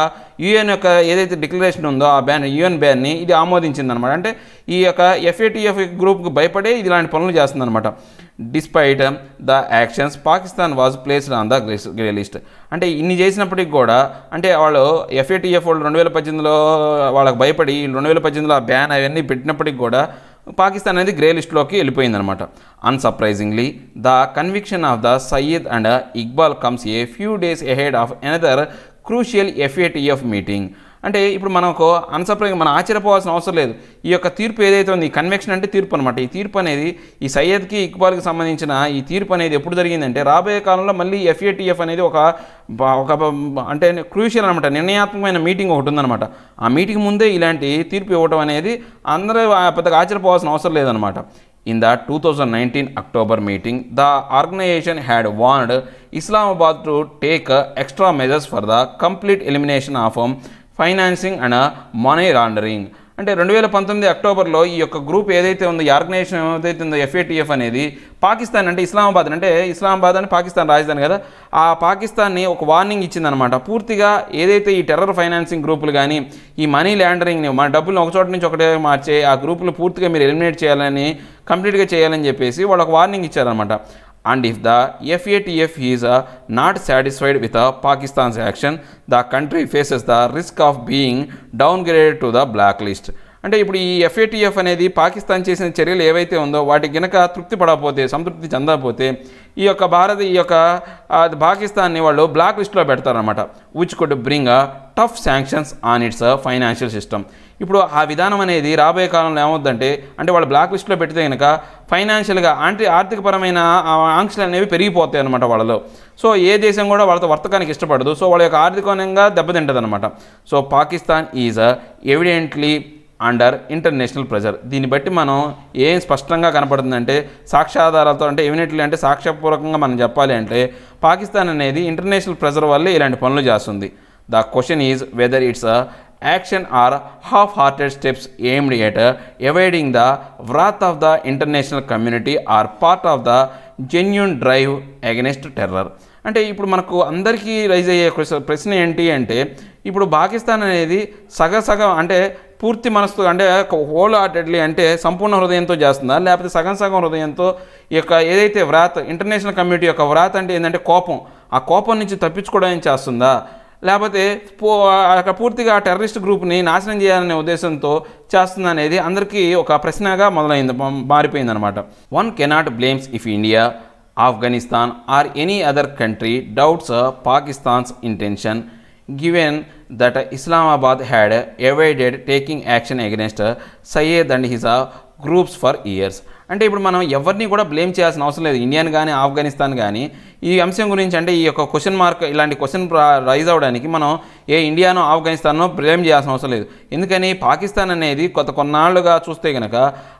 UN యొక్క ఏదైతే డిక్లరేషన్ ఉందో ఆ బ్యాన్ UN బ్యాన్ని ఇది ఆమోదించింది అనమాట. అంటే ఈ యొక్క FATF గ్రూప్కి భయపడే ఇది ఇలాంటి పనులు చేస్తుందన్నమాట. Despite the actions Pakistan was placed on the grey list. అంటే ఇన్ని చేసినప్పటికి కూడా అంటే వాళ్ళు FATF వాళ్ళు 2018లో వాళ్ళకి భయపడి 2018లో ఆ బ్యాన్ అవన్నీ పెట్టినప్పటికి కూడా పాకిస్తాన్ అనేది గ్రే లిస్ట్లోకి వెళ్ళిపోయిందనమాట. Unsurprisingly the conviction of the Saeed and Iqbal comes a few days ahead of another crucial FATF meeting. అంటే ఇప్పుడు మనకు అన్సర్ప్రైజింగ్ మనం ఆశ్చర్యపోవాల్సిన అవసరం లేదు. ఈ యొక్క తీర్పు ఏదైతే ఉంది కన్విక్షన్ అంటే తీర్పు అనమాట. ఈ తీర్పు అనేది ఈ సయ్యద్కి ఇక్బాల్కి సంబంధించిన ఈ తీర్పు అనేది ఎప్పుడు జరిగిందంటే రాబోయే కాలంలో మళ్ళీ FATF అనేది ఒక అంటే క్రూషియల్ అనమాట నిర్ణయాత్మకమైన మీటింగ్ ఒకటి ఉందన్నమాట. ఆ మీటింగ్ ముందే ఇలాంటి తీర్పు ఇవ్వడం అనేది అందరూ పెద్దగా ఆశ్చర్యపోవాల్సిన అవసరం లేదనమాట. In the 2019 October meeting, the organization had warned Islamabad to take extra measures for the complete elimination of financing and money laundering. అంటే 2019 అక్టోబర్లో ఈ యొక్క గ్రూప్ ఏదైతే ఉందో ఈ ఆర్గనైజేషన్ ఏదైతే ఉందో FATF అనేది పాకిస్తాన్ అంటే ఇస్లామాబాద్ అని పాకిస్తాన్ రాజధాని కదా ఆ పాకిస్తాన్ని ఒక వార్నింగ్ ఇచ్చిందనమాట. పూర్తిగా ఏదైతే ఈ టెర్రర్ ఫైనాన్సింగ్ గ్రూపులు కానీ ఈ మనీ ల్యాండరింగ్ని మన డబ్బులను ఒక చోట నుంచి ఒకటే మార్చే ఆ గ్రూపులు పూర్తిగా మీరు ఎలిమినేట్ చేయాలని కంప్లీట్గా చేయాలని చెప్పేసి వాళ్ళు ఒక వార్నింగ్ ఇచ్చారనమాట. And if the FATF is not satisfied with Pakistan's action, the country faces the risk of being downgraded to the blacklist. అంటే ఇప్పుడు ఈ FATF అనేది పాకిస్తాన్ చేసిన చర్యలు ఏవైతే ఉందో వాటికి గనక సంతృప్తి చెందకపోతే ఈ యొక్క పాకిస్తాన్ని వాళ్ళు బ్లాక్ లిస్ట్లో పెడతారనమాట. Which could bring tough sanctions on its financial system. ఇప్పుడు ఆ విధానం అనేది రాబోయే కాలంలో ఏమవుతుందంటే అంటే వాళ్ళు బ్లాక్ లిస్ట్లో పెడితే కనుక ఫైనాన్షియల్గా అంటే ఆర్థికపరమైన ఆంక్షలు అనేవి పెరిగిపోతాయి అనమాట వాళ్ళలో. సో ఏ దేశం కూడా వాళ్ళతో వర్తకానికి ఇష్టపడదు. సో వాళ్ళ యొక్క ఆర్థికంగా దెబ్బతింటుంది అనమాట. So Pakistan is evidently under international pressure. దీన్ని బట్టి మనం ఏం స్పష్టంగా కనపడుతుందంటే సాక్ష్యాధారాలతో అంటే ఎవినెట్లీ అంటే సాక్ష్యపూర్వకంగా మనం చెప్పాలి అంటే పాకిస్తాన్ అనేది ఇంటర్నేషనల్ ప్రెజర్ వల్లే ఇలాంటి పనులు చేస్తుంది. The question is whether its action are half hearted steps aimed at avoiding the wrath of the international community or part of the genuine drive against terror. అంటే ఇప్పుడు మనకు అందరికీ రైజ్ అయ్యే ప్రశ్న ఏంటి అంటే ఇప్పుడు పాకిస్తాన్ అనేది సగం అంటే పూర్తి మనసుతో అంటే హోల్ హార్టెడ్లీ అంటే సంపూర్ణ హృదయంతో చేస్తుందా లేకపోతే సగం హృదయంతో ఈ యొక్క ఏదైతే వ్రాత్ ఇంటర్నేషనల్ కమ్యూనిటీ యొక్క వ్రాత్ అంటే ఏంటంటే కోపం ఆ కోపం నుంచి తప్పించుకోవడానికి చేస్తుందా లేకపోతే అక్కడ పూర్తిగా టెర్రరిస్ట్ గ్రూప్ని నాశనం చేయాలనే ఉద్దేశంతో చేస్తుంది అనేది అందరికీ ఒక ప్రశ్నగా మారిపోయిందనమాట. One cannot blames if India Afghanistan or any other country doubts Pakistan's intention, given that Islamabad had evaded taking action against Syed and his groups for years. And if మనం ఎవర్ని కూడా బ్లేమ్ చేయాల్సిన అవసరం లేదు, ఇండియన్ గాని ఆఫ్ఘనిస్తాన్ గాని ఈ అంశం గురించి. అంటే ఈ యొక్క క్వశ్చన్ మార్క్ ఇలాంటి క్వశ్చన్ రైజ్ అవడానికి మనం ఏ ఇండియానో ఆఫ్ఘనిస్తానో బ్లేమ్ చేయాల్సిన అవసరం లేదు. ఎందుకని పాకిస్తాన్ అనేది కొన్నాళ్ళుగా చూస్తే గనక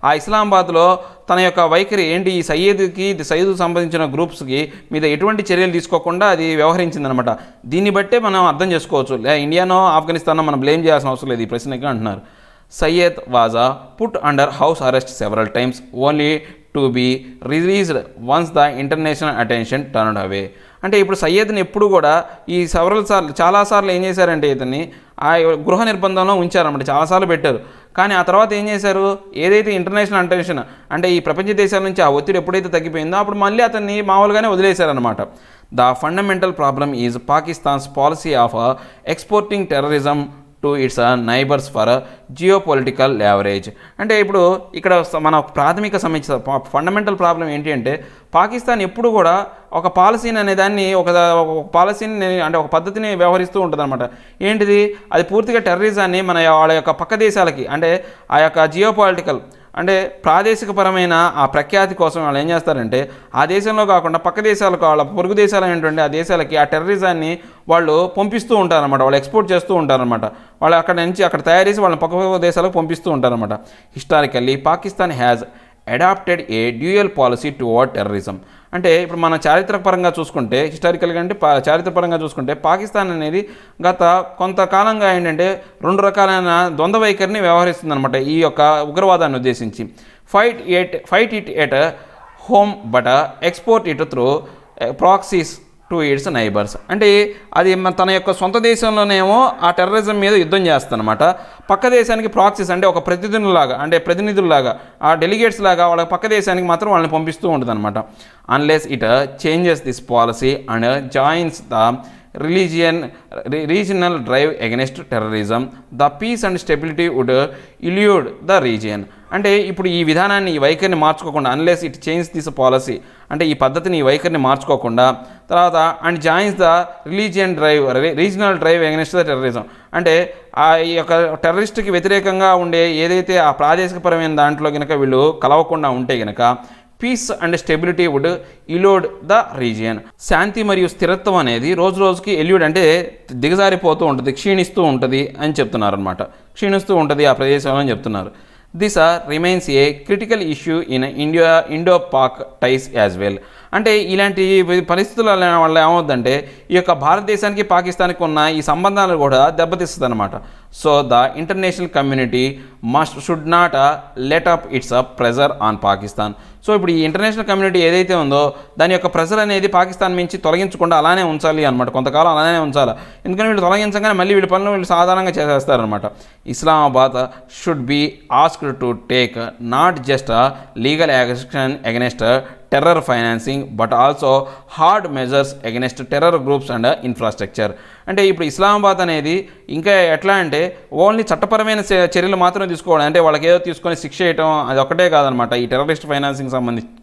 ఆ ఇస్లామాబాద్లో తన యొక్క వైఖరి ఏంటి, ఈ సయ్యద్కు సంబంధించిన గ్రూప్స్కి మీద ఎటువంటి చర్యలు తీసుకోకుండా అది వ్యవహరించిందనమాట. దీన్ని బట్టే మనం అర్థం చేసుకోవచ్చు, ఇండియానో ఆఫ్ఘనిస్తానో మనం బ్లేమ్ చేయాల్సిన అవసరం లేదు ఈ ప్రశ్నకి అంటున్నారు. Syed was put under house arrest several times, only to be released once the international attention turned away. అంటే ఇప్పుడు సయ్యద్ని ఎప్పుడు కూడా ఈ చాలాసార్లు ఏం చేశారంటే ఇతన్ని ఆ గృహ నిర్బంధంలో ఉంచారన్నమాట, చాలాసార్లు పెట్టారు. కానీ ఆ తర్వాత ఏం చేశారు, ఏదైతే ఇంటర్నేషనల్ అటెన్షన్ అంటే ఈ ప్రపంచ దేశాల నుంచి ఆ ఒత్తిడి ఎప్పుడైతే తగ్గిపోయిందో అప్పుడు మళ్ళీ అతన్ని మామూలుగానే వదిలేశారనమాట. The fundamental problem is Pakistan's policy of exporting terrorism to its neighbors for geopolitical leverage. అంటే ఇప్పుడు ఇక్కడ మన ప్రాథమిక సమస్య ఫండమెంటల్ ప్రాబ్లం ఏంటి అంటే పాకిస్తాన్ ఎప్పుడు కూడా ఒక పాలసీని అనే దాన్ని ఒక పద్ధతిని వ్యవహరిస్తూ ఉంటుంది అనమాట. ఏంటిది అది, పూర్తిగా టెర్రరిజాన్ని మన వాళ్ళ యొక్క పక్క దేశాలకి అంటే ఆ యొక్క జియోపాలిటికల్ అంటే ప్రాదేశికపరమైన ఆ ప్రఖ్యాతి కోసం వాళ్ళు ఏం చేస్తారంటే ఆ దేశంలో కాకుండా పక్క దేశాలకు వాళ్ళ పొరుగు దేశాలు ఏంటంటే ఆ దేశాలకి ఆ టెర్రరిజాన్ని వాళ్ళు పంపిస్తూ ఉంటారన్నమాట, వాళ్ళు ఎక్స్పోర్ట్ చేస్తూ ఉంటారన్నమాట. వాళ్ళు అక్కడ నుంచి అక్కడ తయారు చేసి వాళ్ళని పక్క దేశాలకు పంపిస్తూ ఉంటారన్నమాట. Historically Pakistan has adopted a dual policy toward terrorism. అంటే ఇప్పుడు మనం చారిత్రపరంగా చూసుకుంటే హిస్టారికల్గా అంటే చారిత్రపరంగా చూసుకుంటే పాకిస్తాన్ అనేది గత కొంతకాలంగా ఏంటంటే రెండు రకాలైన ద్వంద్వ వైఖరిని వ్యవహరిస్తుందన్నమాట. ఈ యొక్క ఉగ్రవాదాన్ని ఉద్దేశించి fight it at home but export it through proxies to its neighbours. అంటే అది తన యొక్క సొంత దేశంలోనేమో ఆ టెర్రరిజం మీద యుద్ధం చేస్తుందన్నమాట, పక్క దేశానికి ప్రాక్సీస్ అంటే ఒక ప్రతినిధుల్లాగా ఆ డెలిగేట్స్ లాగా వాళ్ళ పక్క దేశానికి మాత్రం వాళ్ళని పంపిస్తూ ఉంటుందన్నమాట. Unless it changes this policy and joins the regional drive against terrorism the peace and stability would elude the region. అంటే ఇప్పుడు ఈ విధానాన్ని ఈ వైఖరిని మార్చుకోకుండా unless it change this policy అంటే ఈ పద్ధతిని ఈ వైఖరిని మార్చుకోకుండా తర్వాత and joins the regional drive against the terrorism అంటే ఆ యొక్క టెర్రరిస్ట్కి వ్యతిరేకంగా ఉండే ఏదైతే ఆ ప్రాదేశికపరమైన దాంట్లో కనుక వీళ్ళు కలవకుండా ఉంటే కనుక peace and stability would elude the region. శాంతి మరియు స్థిరత్వం అనేది రోజు రోజుకి ఎల్యూడ్ అంటే దిగజారిపోతూ ఉంటుంది, క్షీణిస్తూ ఉంటుంది అని చెప్తున్నారు అనమాట, క్షీణిస్తూ ఉంటుంది ఆ ప్రదేశంలో అని చెప్తున్నారు. This remains a critical issue in Indo Pak ties as well. అంటే ఇలాంటి పరిస్థితుల వల్ల ఏమవుతుందంటే ఈ యొక్క భారతదేశానికి పాకిస్తాన్కి ఉన్న ఈ సంబంధాలు కూడా దెబ్బతీస్తుంది అనమాట. So the international community should not let up its pressure on Pakistan. So ఇప్పుడు ఈ ఇంటర్నేషనల్ కమ్యూనిటీ ఏదైతే ఉందో దాని యొక్క ప్రెజర్ అనేది పాకిస్తాన్ నుంచి తొలగించకుండా అలానే ఉంచాలి అనమాట, కొంతకాలం అలానే ఉంచాలి. ఎందుకంటే వీళ్ళు తొలగించగానే మళ్ళీ వీళ్ళ పనులు వీళ్ళు సాధారణంగా చేసేస్తారనమాట. Islamabad should be asked to take not just legal action against terror financing but also hard measures against terror groups and infrastructure. అంటే ఇప్పుడు ఇస్లామాబాద్ అనేది ఇంకా ఎట్లా అంటే ఓన్లీ చట్టపరమైన చర్యలు మాత్రమే తీసుకోవడం, అంటే వాళ్ళకి ఏదో తీసుకొని శిక్ష చేయడం అది ఒక్కటే కాదనమాట. ఈ టెర్రరిస్ట్ ఫైనాన్సింగ్ సంబంధించి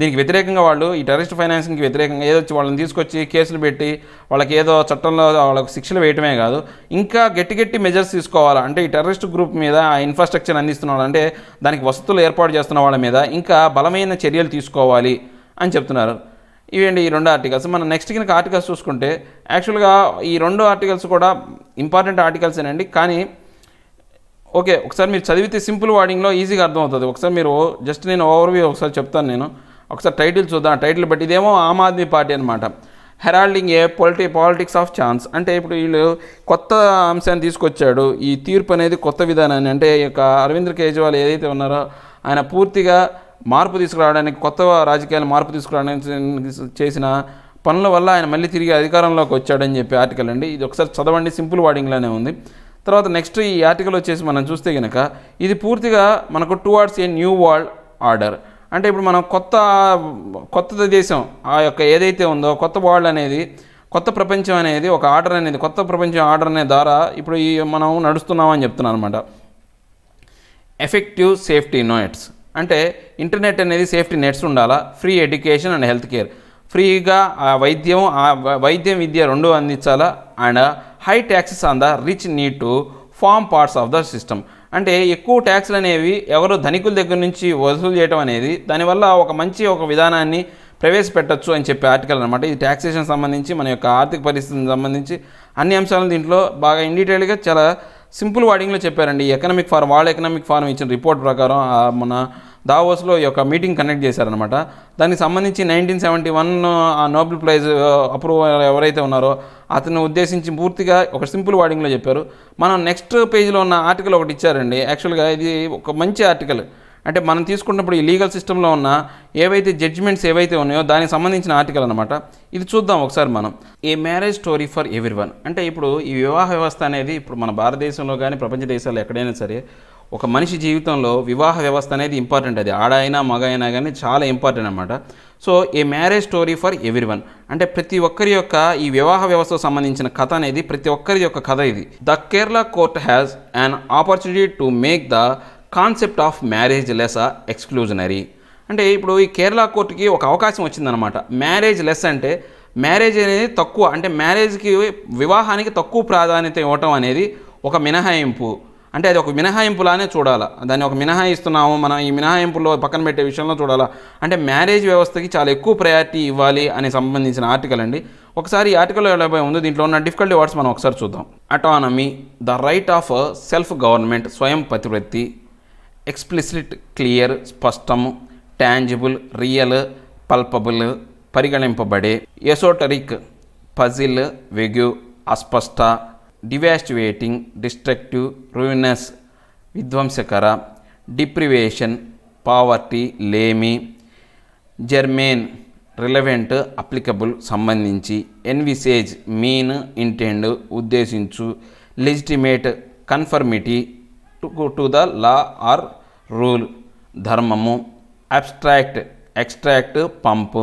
దీనికి వ్యతిరేకంగా వాళ్ళు ఈ టెర్రరిస్ట్ ఫైనాన్సింగ్కి వ్యతిరేకంగా ఏదో వాళ్ళని తీసుకొచ్చి కేసులు పెట్టి వాళ్ళకి ఏదో చట్టంలో వాళ్ళకి శిక్షలు వేయటమే కాదు, ఇంకా గట్టి మెజర్స్ తీసుకోవాలి. అంటే ఈ టెర్రరిస్ట్ గ్రూప్ మీద ఆ ఇన్ఫ్రాస్ట్రక్చర్ అందిస్తున్న వాళ్ళు అంటే దానికి వసతులు ఏర్పాటు చేస్తున్న వాళ్ళ మీద ఇంకా బలమైన చర్యలు తీసుకోవాలి అని చెప్తున్నారు. ఇవేంటి ఈ రెండు ఆర్టికల్స్. మనం నెక్స్ట్ కనుక ఆర్టికల్స్ చూసుకుంటే యాక్చువల్గా ఈ రెండు ఆర్టికల్స్ కూడా ఇంపార్టెంట్ ఆర్టికల్సేనండి. కానీ ఓకే ఒకసారి మీరు చదివితే సింపుల్ వార్డింగ్లో ఈజీగా అర్థమవుతుంది. ఒకసారి మీరు జస్ట్ నేను ఓవర్వ్యూ ఒకసారి చెప్తాను, నేను ఒకసారి టైటిల్ చూద్దాం. టైటిల్ బట్టి ఇదేమో ఆమ్ ఆద్మీ పార్టీ అనమాట, heralding a politics of chance. అంటే ఇప్పుడు వీళ్ళు కొత్త అంశాన్ని తీసుకొచ్చాడు ఈ తీర్పు అనేది, కొత్త విధానాన్ని. అంటే ఈ యొక్క అరవింద్ కేజ్రీవాల్ ఏదైతే ఉన్నారో ఆయన పూర్తిగా మార్పు తీసుకురావడానికి కొత్త రాజకీయాలు మార్పు తీసుకురావడానికి చేసిన పనుల వల్ల ఆయన మళ్ళీ తిరిగి అధికారంలోకి వచ్చాడని చెప్పి ఆర్టికల్ అండి. ఇది ఒకసారి చదవండి, సింపుల్ వార్డింగ్లోనే ఉంది. తర్వాత నెక్స్ట్ ఈ ఆర్టికల్ వచ్చేసి మనం చూస్తే కనుక ఇది పూర్తిగా మనకు towards a new world order. అంటే ఇప్పుడు మనం కొత్త దేశం ఆ యొక్క ఏదైతే ఉందో కొత్త వరల్డ్ అనేది కొత్త ప్రపంచం అనేది ఒక ఆర్డర్ అనేది కొత్త ప్రపంచం ఆర్డర్ అనే ద్వారా ఇప్పుడు మనం నడుస్తున్నామని చెప్తున్నాం అనమాట. ఎఫెక్టివ్ సేఫ్టీ నెట్స్ అంటే ఇంటర్నెట్ అనేది సేఫ్టీ నెట్స్ ఉండాలా, free education and health care, ఫ్రీగా వైద్యం విద్య రెండు అందించాలా, and high taxes on the rich need to form parts of the system. అంటే ఎక్కువ ట్యాక్స్లు అనేవి ఎవరు ధనికుల దగ్గర నుంచి వసూలు చేయడం అనేది, దానివల్ల ఒక మంచి ఒక విధానాన్ని ప్రవేశపెట్టచ్చు అని చెప్పే ఆర్టికల్ అనమాట. ఇది ట్యాక్సేషన్ సంబంధించి మన యొక్క ఆర్థిక పరిస్థితికి సంబంధించి అన్ని అంశాలను దీంట్లో బాగా ఇన్ డీటెయిల్గా చాలా సింపుల్ వర్డింగ్లో చెప్పారండి. Economic forum, world economic forum ఇచ్చిన రిపోర్ట్ ప్రకారం మన దావోస్లో ఈ యొక్క మీటింగ్ కండక్ట్ చేశారనమాట. దానికి సంబంధించి 1971 ఆ నోబెల్ ప్రైజ్ అప్రూవల్ ఎవరైతే ఉన్నారో అతను ఉద్దేశించి పూర్తిగా ఒక సింపుల్ వర్డింగ్లో చెప్పారు. మనం నెక్స్ట్ పేజ్లో ఉన్న ఆర్టికల్ ఒకటి ఇచ్చారండి. యాక్చువల్గా ఇది ఒక మంచి ఆర్టికల్. అంటే మనం తీసుకున్నప్పుడు ఈ లీగల్ సిస్టంలో ఉన్న ఏవైతే జడ్జిమెంట్స్ ఏవైతే ఉన్నాయో దానికి సంబంధించిన ఆర్టికల్ అనమాట. ఇది చూద్దాం ఒకసారి మనం. A marriage story for everyone అంటే ఇప్పుడు ఈ వివాహ వ్యవస్థ అనేది ఇప్పుడు మన భారతదేశంలో కానీ ప్రపంచ దేశాల్లో ఎక్కడైనా సరే ఒక మనిషి జీవితంలో వివాహ వ్యవస్థ అనేది ఇంపార్టెంట్. అది ఆడ అయినా మగ అయినా కానీ చాలా ఇంపార్టెంట్ అనమాట. So a marriage story for everyone అంటే ప్రతి ఒక్కరి యొక్క ఈ వివాహ వ్యవస్థకు సంబంధించిన కథ అనేది ప్రతి ఒక్కరి యొక్క కథ ఇది. The Kerala court has an opportunity to make the concept of marriage less exclusionary. అంటే ఇప్పుడు ఈ కేరళ కోర్టుకి ఒక అవకాశం వచ్చిందనమాట. మ్యారేజ్ లెస్ అంటే మ్యారేజ్ అనేది తక్కువ, అంటే మ్యారేజ్కి వివాహానికి తక్కువ ప్రాధాన్యత ఇవ్వటం అనేది ఒక మినహాయింపు. అంటే అది ఒక మినహాయింపులానే చూడాలా, దాన్ని ఒక మినహాయిస్తున్నాము మనం, ఈ మినహాయింపులో పక్కన పెట్టే విషయంలో చూడాలా, అంటే మ్యారేజ్ వ్యవస్థకి చాలా ఎక్కువ ప్రయారిటీ ఇవ్వాలి అని సంబంధించిన ఆర్టికల్ అండి. ఒకసారి ఈ ఆర్టికల్లో ఎలా ఉందో దీంట్లో ఉన్న డిఫికల్టీ వర్డ్స్ మనం ఒకసారి చూద్దాం. Autonomy, the right of self government, స్వయం ప్రతిపత్తి, ఎక్స్ప్లిసిట్, క్లియర్, స్పష్టం, ట్యాంజిబుల్, రియల్, పల్పబుల్, పరిగణింపబడే, ఎసోటరిక్, పజిల్, వెగ్యూ, అస్పష్ట, డివాస్టివేటింగ్, డిస్ట్రక్టివ్, రూయినస్, విధ్వంసకర, డిప్రివేషన్, పావర్టీ, లేమి, జర్మేన్, రిలవెంట్, అప్లికబుల్, సంబంధించి, ఎన్విసేజ్, మీన్, ఇంటెండ్, ఉద్దేశించు, legitimate, conformity to the law or rule, ధర్మము, అబ్స్ట్రాక్ట్, ఎక్స్ట్రాక్ట్, పంపు,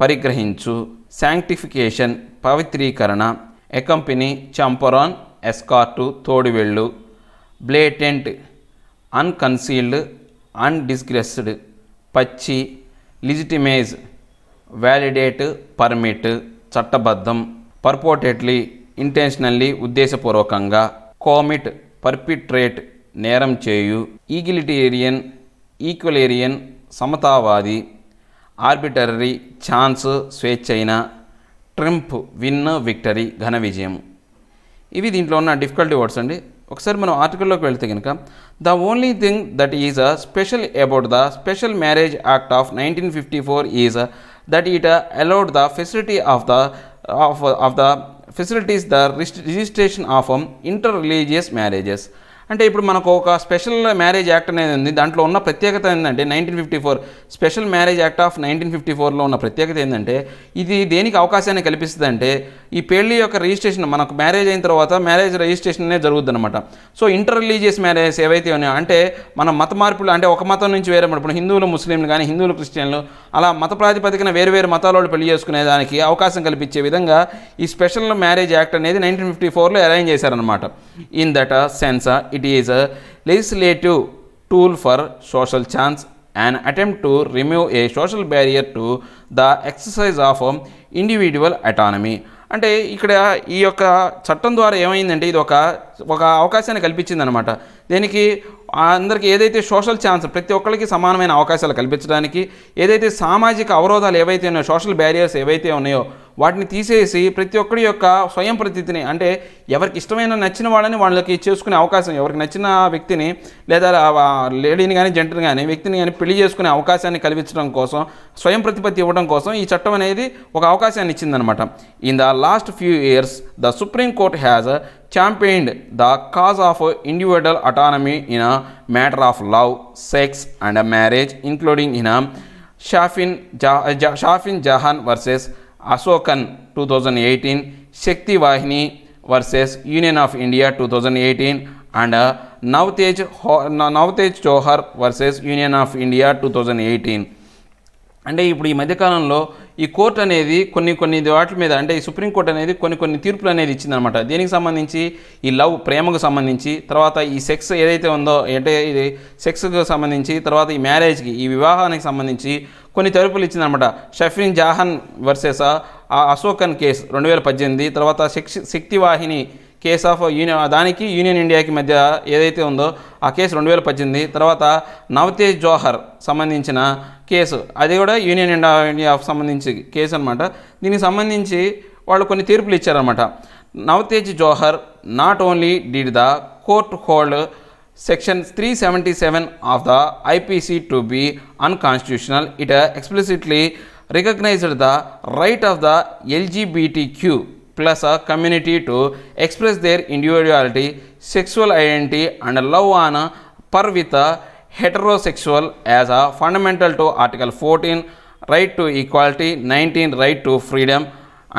పరిగ్రహించు, శాంక్టిఫికేషన్, పవిత్రీకరణ, ఎకంపెనీ, చంపరాన్, ఎస్కార్టు, తోడువెళ్ళు, బ్లేటెంట్, అన్కన్సీల్డ్, అన్డిస్గ్రెస్డ్, పచ్చి, లిజిటిమేజ్, వ్యాలిడేట్, పర్మిట్, చట్టబద్ధం, పర్పోటెట్లీ, ఇంటెన్షనల్లీ, ఉద్దేశపూర్వకంగా, కోమిట్, పర్పిట్రేట్, నేరం చేయు, ఈగిలిటేరియన్, ఈక్వలేరియన్, సమతావాది, ఆర్బిటరీ, ఛాన్స్, స్వేచ్ఛైన, ట్రింప్, విన్, విక్టరీ, ఘన విజయం. ఇవి దీంట్లో ఉన్న డిఫికల్టీ వర్డ్స్ అండి. ఒకసారి మనం ఆర్టికల్లోకి వెళ్తే కనుక, the only thing that is a special about the special marriage act of 1954 is that it allowed the facility of the facilities the registration of inter religious marriages. అంటే ఇప్పుడు మనకు ఒక స్పెషల్ మ్యారేజ్ యాక్ట్ అనేది ఉంది. దాంట్లో ఉన్న ప్రత్యేకత ఏంటంటే 1954 స్పెషల్ మ్యారేజ్ యాక్ట్ ఆఫ్ 1954లో ఉన్న ప్రత్యేకత ఏంటంటే ఇది దేనికి అవకాశాన్ని కల్పిస్తుంది అంటే ఈ పెళ్లి యొక్క రిజిస్ట్రేషన్ మనకు మ్యారేజ్ అయిన తర్వాత మ్యారేజ్ రిజిస్ట్రేషన్ అనేది జరుగుతుంది అనమాట. సో ఇంటర్ రిలీజియస్ మ్యారేజెస్ ఏవైతే ఉన్నాయో అంటే మన మత మార్పులు, అంటే ఒక మతం నుంచి వేరే, ఇప్పుడు హిందువులు ముస్లింలు కానీ హిందువులు క్రిస్టియన్లు అలా మత ప్రాతిపదికన వేరు మతాల వాళ్ళు పెళ్లి చేసుకునే దానికి అవకాశం కల్పించే విధంగా ఈ స్పెషల్ మ్యారేజ్ యాక్ట్ అనేది 1954లో అరేంజ్ చేశారనమాట. In that sense it is a legislative tool for social chance, an attempt to remove a social barrier to the exercise of individual autonomy. అంటే ఇక్కడ ఈ యొక్క చట్టం ద్వారా ఏమైందంటే ఇది ఒక అవకాశాన్ని కల్పించింది అనమాట. దీనికి అందరికీ ఏదైతే సోషల్ ఛాన్స్, ప్రతి ఒక్కరికి సమానమైన అవకాశాలు కల్పించడానికి ఏదైతే సామాజిక అవరోధాలు ఏవైతే ఉన్నాయో, సోషల్ బ్యారియర్స్ ఏవైతే ఉన్నాయో వాటిని తీసేసి ప్రతి ఒక్కరి యొక్క స్వయం ప్రతిని, అంటే ఎవరికి ఇష్టమైన నచ్చిన వాళ్ళని వాళ్ళకి చేసుకునే అవకాశం, ఎవరికి నచ్చిన వ్యక్తిని లేదా లేడీని కానీ జెంట్ని కానీ వ్యక్తిని కానీ పెళ్లి చేసుకునే అవకాశాన్ని కల్పించడం కోసం, స్వయం ప్రతిపత్తి ఇవ్వడం కోసం ఈ చట్టం అనేది ఒక అవకాశాన్ని ఇచ్చిందనమాట. In the last few years the supreme court has championed the cause of individual autonomy in a matter of love, sex and marriage, including in Shafin Jahan versus Asokan 2018, Shakti Vahini versus Union of India 2018 and Navtej Johar versus Union of India 2018. అంటే ఇప్పుడు ఈ మధ్యకాలంలో ఈ court అనేది కొన్ని వాటి మీద అంటే ఈ సుప్రీంకోర్టు అనేది కొన్ని తీర్పులు అనేది ఇచ్చిందనమాట. దీనికి సంబంధించి ఈ లవ్ ప్రేమకు సంబంధించి, తర్వాత ఈ సెక్స్ ఏదైతే ఉందో అంటే ఇది సెక్స్కు సంబంధించి, తర్వాత ఈ మ్యారేజ్కి ఈ వివాహానికి సంబంధించి కొన్ని తీర్పులు ఇచ్చిందనమాట. షఫిన్ జాహన్ వర్సెస్ అశోకన్ కేసు 2018, తర్వాత శక్తివాహిని కేస్ ఆఫ్ యూనియన్ దానికి యూనియన్ ఇండియాకి మధ్య ఏదైతే ఉందో ఆ కేసు 2018, తర్వాత నవతేజ్ జోహర్ సంబంధించిన కేసు అది కూడా యూనియన్ ఇండియా సంబంధించి కేసు అనమాట. దీనికి సంబంధించి వాళ్ళు కొన్ని తీర్పులు ఇచ్చారనమాట. Navtej Johar not only did the court hold Section 377 of the IPC to be unconstitutional, it explicitly recognized the right of the LGBTQ+ community to express their individuality, sexual identity and love on a par with the heterosexual as a fundamental to Article 14 right to equality, 19 right to freedom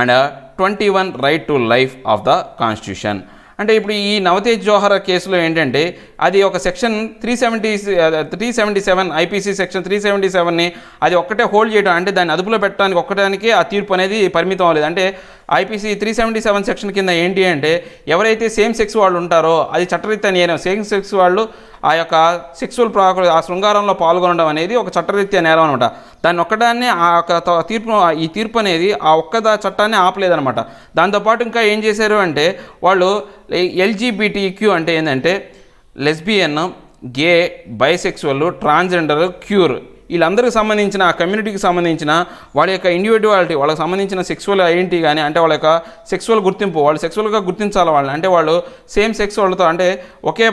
and 21 right to life of the Constitution. అంటే ఇప్పుడు ఈ నవతేజ్ జోహర్ కేసులో ఏంటంటే అది ఒక section 377 IPC section 377ని అది ఒక్కటే hold చేయడం అంటే దాన్ని అదుపులో పెట్టడానికి ఒక్కటానికి ఆ తీర్పు అనేది పరిమితం అవ్వలేదు. అంటే ఐపీసీ 377 సెక్షన్ కింద ఏంటి అంటే ఎవరైతే సేమ్ సెక్స్ వాళ్ళు ఉంటారో అది చట్టరీత్యా నేరం. సేమ్ సెక్స్ వాళ్ళు ఆ యొక్క సెక్సువల్ ఆ శృంగారంలో పాల్గొనడం అనేది ఒక చట్టరీత్యా నేరం అనమాట. దాన్ని ఒక్కడాన్ని ఆ యొక్క ఈ తీర్పు అనేది ఆ ఒక్క చట్టాన్ని ఆపలేదనమాట. దాంతోపాటు ఇంకా ఏం చేశారు అంటే వాళ్ళు ఎల్జీబీటీక్యూ అంటే ఏంటంటే lesbian, gay, bisexual, transgender, queer వీళ్ళందరికీ సంబంధించిన ఆ కమ్యూనిటీకి సంబంధించిన వాళ్ళ యొక్క ఇండివిజువాలిటీ, వాళ్ళకి సంబంధించిన సెక్సువల్ ఐడెంటిటీ కానీ అంటే వాళ్ళ యొక్క సెక్సువల్ గుర్తింపు, వాళ్ళు సెక్సువల్గా గుర్తించాలి వాళ్ళని. అంటే వాళ్ళు సేమ్ సెక్స్ వాళ్ళతో అంటే ఒకే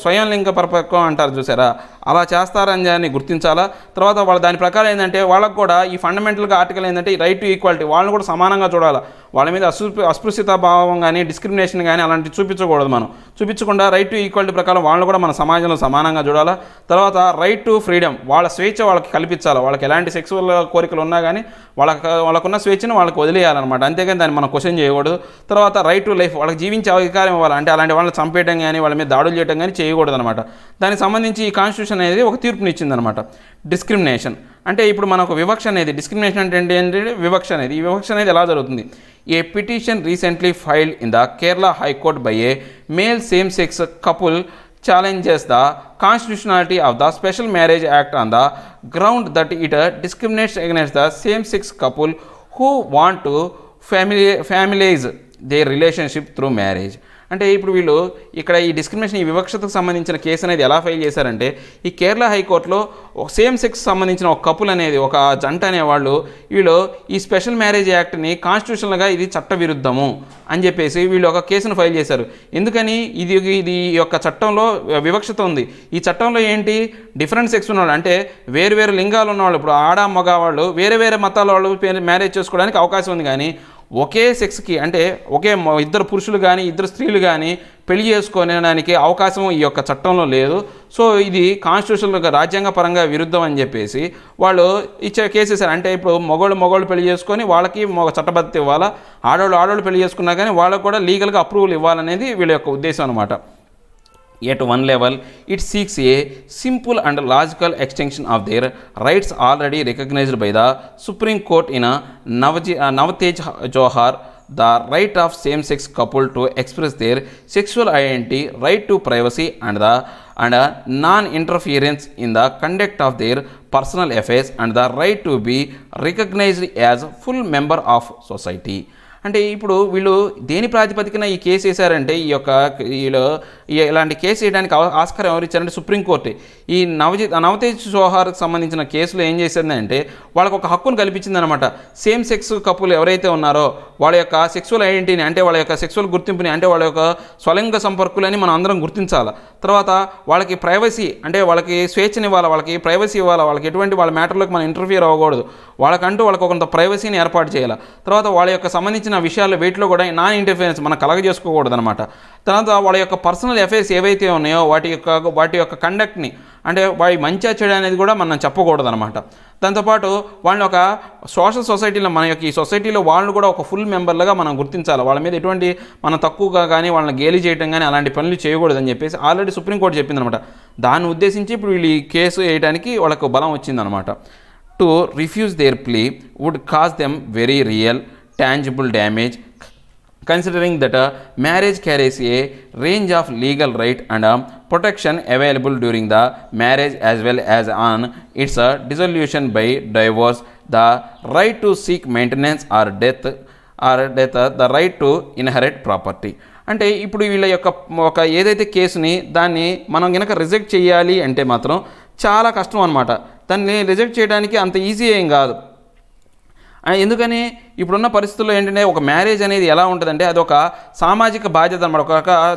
స్వయం లింగ పరపక్వం అంటారు చూసారా, అలా చేస్తారని దాన్ని గుర్తించాలా. తర్వాత వాళ్ళ దాని ప్రకారం ఏంటంటే వాళ్ళకు కూడా ఈ ఫండమెంటల్గా ఆర్టికల్ ఏంటంటే ఈ రైట్ టు ఈక్వాలిటీ వాళ్ళని కూడా సమానంగా చూడాలి. వాళ్ళ మీద అస్పృశ్యత భావం కానీ డిస్క్రిమినేషన్ కానీ అలాంటివి చూపించకూడదు. మనం చూపించకుండా రైట్ టు ఈక్వాలిటీ ప్రకారం వాళ్ళని కూడా మన సమాజంలో సమానంగా చూడాలా. తర్వాత రైట్ టు ఫ్రీడమ్ వాళ్ళ స్వేచ్ఛ వాళ్ళకి కల్పించాలి. వాళ్ళకి ఎలాంటి సెక్సువల్ కోరికలు ఉన్నా కానీ వాళ్ళకున్న స్వేచ్ఛను వాళ్ళకి వదిలేయాలన్నమాట. అంతేకాని దాన్ని మనం క్వశ్చన్ చేయకూడదు. తర్వాత రైట్ టు లైఫ్ వాళ్ళకి జీవించే అధికారం ఇవ్వాలి. అంటే అలాంటి వాళ్ళని చంపేయడం కానీ వాళ్ళ మీద దాడులు చేయడం కానీ చేయకూడదు అనమాట. దానికి సంబంధించి ఈ కాన్స్టిట్యూషన్ అనేది ఒక తీర్పునిచ్చిందనమాట. డిస్క్రిమినేషన్ అంటే ఇప్పుడు మనకు వివక్ష అనేది, డిస్క్రిమినేషన్ అంటే ఏంటంటే వివక్ష అనేది, ఈ వివక్ష అనేది ఎలా జరుగుతుంది. A petition recently filed in the Kerala high court by a male same sex couple challenges the constitutionality of the Special Marriage Act on the ground that it discriminates against the same-sex couple who want to familiarize their relationship through marriage. అంటే ఇప్పుడు వీళ్ళు ఇక్కడ ఈ discrimination ఈ వివక్షతకు సంబంధించిన case అనేది ఎలా file చేశారంటే ఈ కేరళ హైకోర్టులో ఒక సేమ్ సెక్స్ సంబంధించిన ఒక కపుల్ అనేది ఒక జంట అనేవాళ్ళు వీళ్ళు ఈ స్పెషల్ మ్యారేజ్ యాక్ట్ని కాన్స్టిట్యూషనల్గా ఇది చట్టవిరుద్ధము అని చెప్పేసి వీళ్ళు ఒక కేసును ఫైల్ చేశారు. ఎందుకని ఇది యొక్క చట్టంలో వివక్షత ఉంది. ఈ చట్టంలో ఏంటి డిఫరెంట్ సెక్స్ ఉన్నవాళ్ళు అంటే వేరు లింగాలు ఉన్నవాళ్ళు ఇప్పుడు ఆడ మగవాళ్ళు వేరే మతాల వాళ్ళు మ్యారేజ్ చేసుకోవడానికి అవకాశం ఉంది. కానీ ఒకే సెక్స్కి అంటే ఒకే ఇద్దరు పురుషులు కానీ ఇద్దరు స్త్రీలు కానీ పెళ్లి చేసుకోవడానికి అవకాశం ఈ యొక్క చట్టంలో లేదు. సో ఇది కాన్స్టిట్యూషన్లో రాజ్యాంగపరంగా విరుద్ధం అని చెప్పేసి వాళ్ళు ఇచ్చే కేసెస్. అంటే ఇప్పుడు మగోళ్ళు పెళ్లి చేసుకొని వాళ్ళకి చట్టబద్ధత ఇవ్వాలా, ఆడోళ్ళు పెళ్లి చేసుకున్నా కానీ వాళ్ళకు కూడా లీగల్గా అప్రూవల్ ఇవ్వాలనేది వీళ్ళ యొక్క ఉద్దేశం అనమాట. At one level, it seeks a simple and logical extension of their rights already recognized by the Supreme Court in Navtej Johar, the right of same-sex couple to express their sexual identity, right to privacy and non-interference in the conduct of their personal affairs and the right to be recognized as a full member of society. అంటే ఇప్పుడు వీళ్ళు దేని ప్రాతిపదికన ఈ case వేశారంటే ఇలాంటి case వేయడానికి ఆస్కారం ఎవరు ఇచ్చారంటే సుప్రీంకోర్టు ఈ నవతేజ్ జోహార్కి సంబంధించిన కేసులో ఏం చేసిందంటే వాళ్ళకు ఒక హక్కును కల్పించిందనమాట. సేమ్ సెక్స్ కపుల్ ఎవరైతే ఉన్నారో వాళ్ళ యొక్క సెక్సువల్ ఐడెంటిటీని అంటే వాళ్ళ యొక్క సెక్సువల్ గుర్తింపుని అంటే వాళ్ళ యొక్క స్వలింగ సంపర్కులని మనం అందరం గుర్తించాలి. తర్వాత వాళ్ళకి ప్రైవసీ అంటే వాళ్ళకి స్వేచ్ఛనివ్వాలి, వాళ్ళకి ప్రైవసీ ఇవ్వాలి, వాళ్ళకి ఎటువంటి వాళ్ళ మ్యాటర్లోకి మనం ఇంటర్ఫియర్ అవ్వకూడదు, వాళ్ళకంటూ వాళ్ళకు కొంత ప్రైవసీని ఏర్పాటు చేయాలి. తర్వాత వాళ్ళ యొక్క సంబంధించిన విషయాల్లో వీటిలో కూడా నాన్ ఇంటర్ఫిరెన్స్ మనం కలగజేసుకోకూడదు అనమాట. తర్వాత వాళ్ళ యొక్క పర్సనల్ అఫైర్స్ ఏవైతే ఉన్నాయో వాటి యొక్క కండక్ట్ని అంటే వాడి మంచిగా చేయడం అనేది కూడా మనం చెప్పకూడదు అనమాట. దాంతోపాటు వాళ్ళని ఒక సోషల్ సొసైటీలో మన యొక్క ఈ సొసైటీలో వాళ్ళని కూడా ఒక ఫుల్ మెంబర్లుగా మనం గుర్తించాలి. వాళ్ళ మీద ఎటువంటి మనం తక్కువగా కానీ వాళ్ళని గేలి చేయడం కానీ అలాంటి పనులు చేయకూడదని చెప్పేసి ఆల్రెడీ సుప్రీంకోర్టు చెప్పిందనమాట. దాన్ని ఉద్దేశించి ఇప్పుడు వీళ్ళు ఈ కేసు వేయడానికి వాళ్ళకు బలం వచ్చిందనమాట. to refuse their plea would cause them very real, tangible damage, considering that a marriage carries a range of legal right and protection available during the marriage as well as on its dissolution by divorce, the right to seek maintenance or death, the right to inherit property. అంటే ఇప్పుడు వీళ్ళ యొక్క ఒక ఏదైతే కేసుని దాన్ని మనం గనక రిజెక్ట్ చేయాలి అంటే మాత్రం చాలా కష్టం అన్నమాట. దాన్ని రిజెక్ట్ చేయడానికి అంత ఈజీ ఏం కాదు. ఎందుకని ఇప్పుడున్న పరిస్థితుల్లో ఏంటంటే ఒక మ్యారేజ్ అనేది ఎలా ఉంటుందంటే అదొక సామాజిక బాధ్యత అన్నమాట. ఒక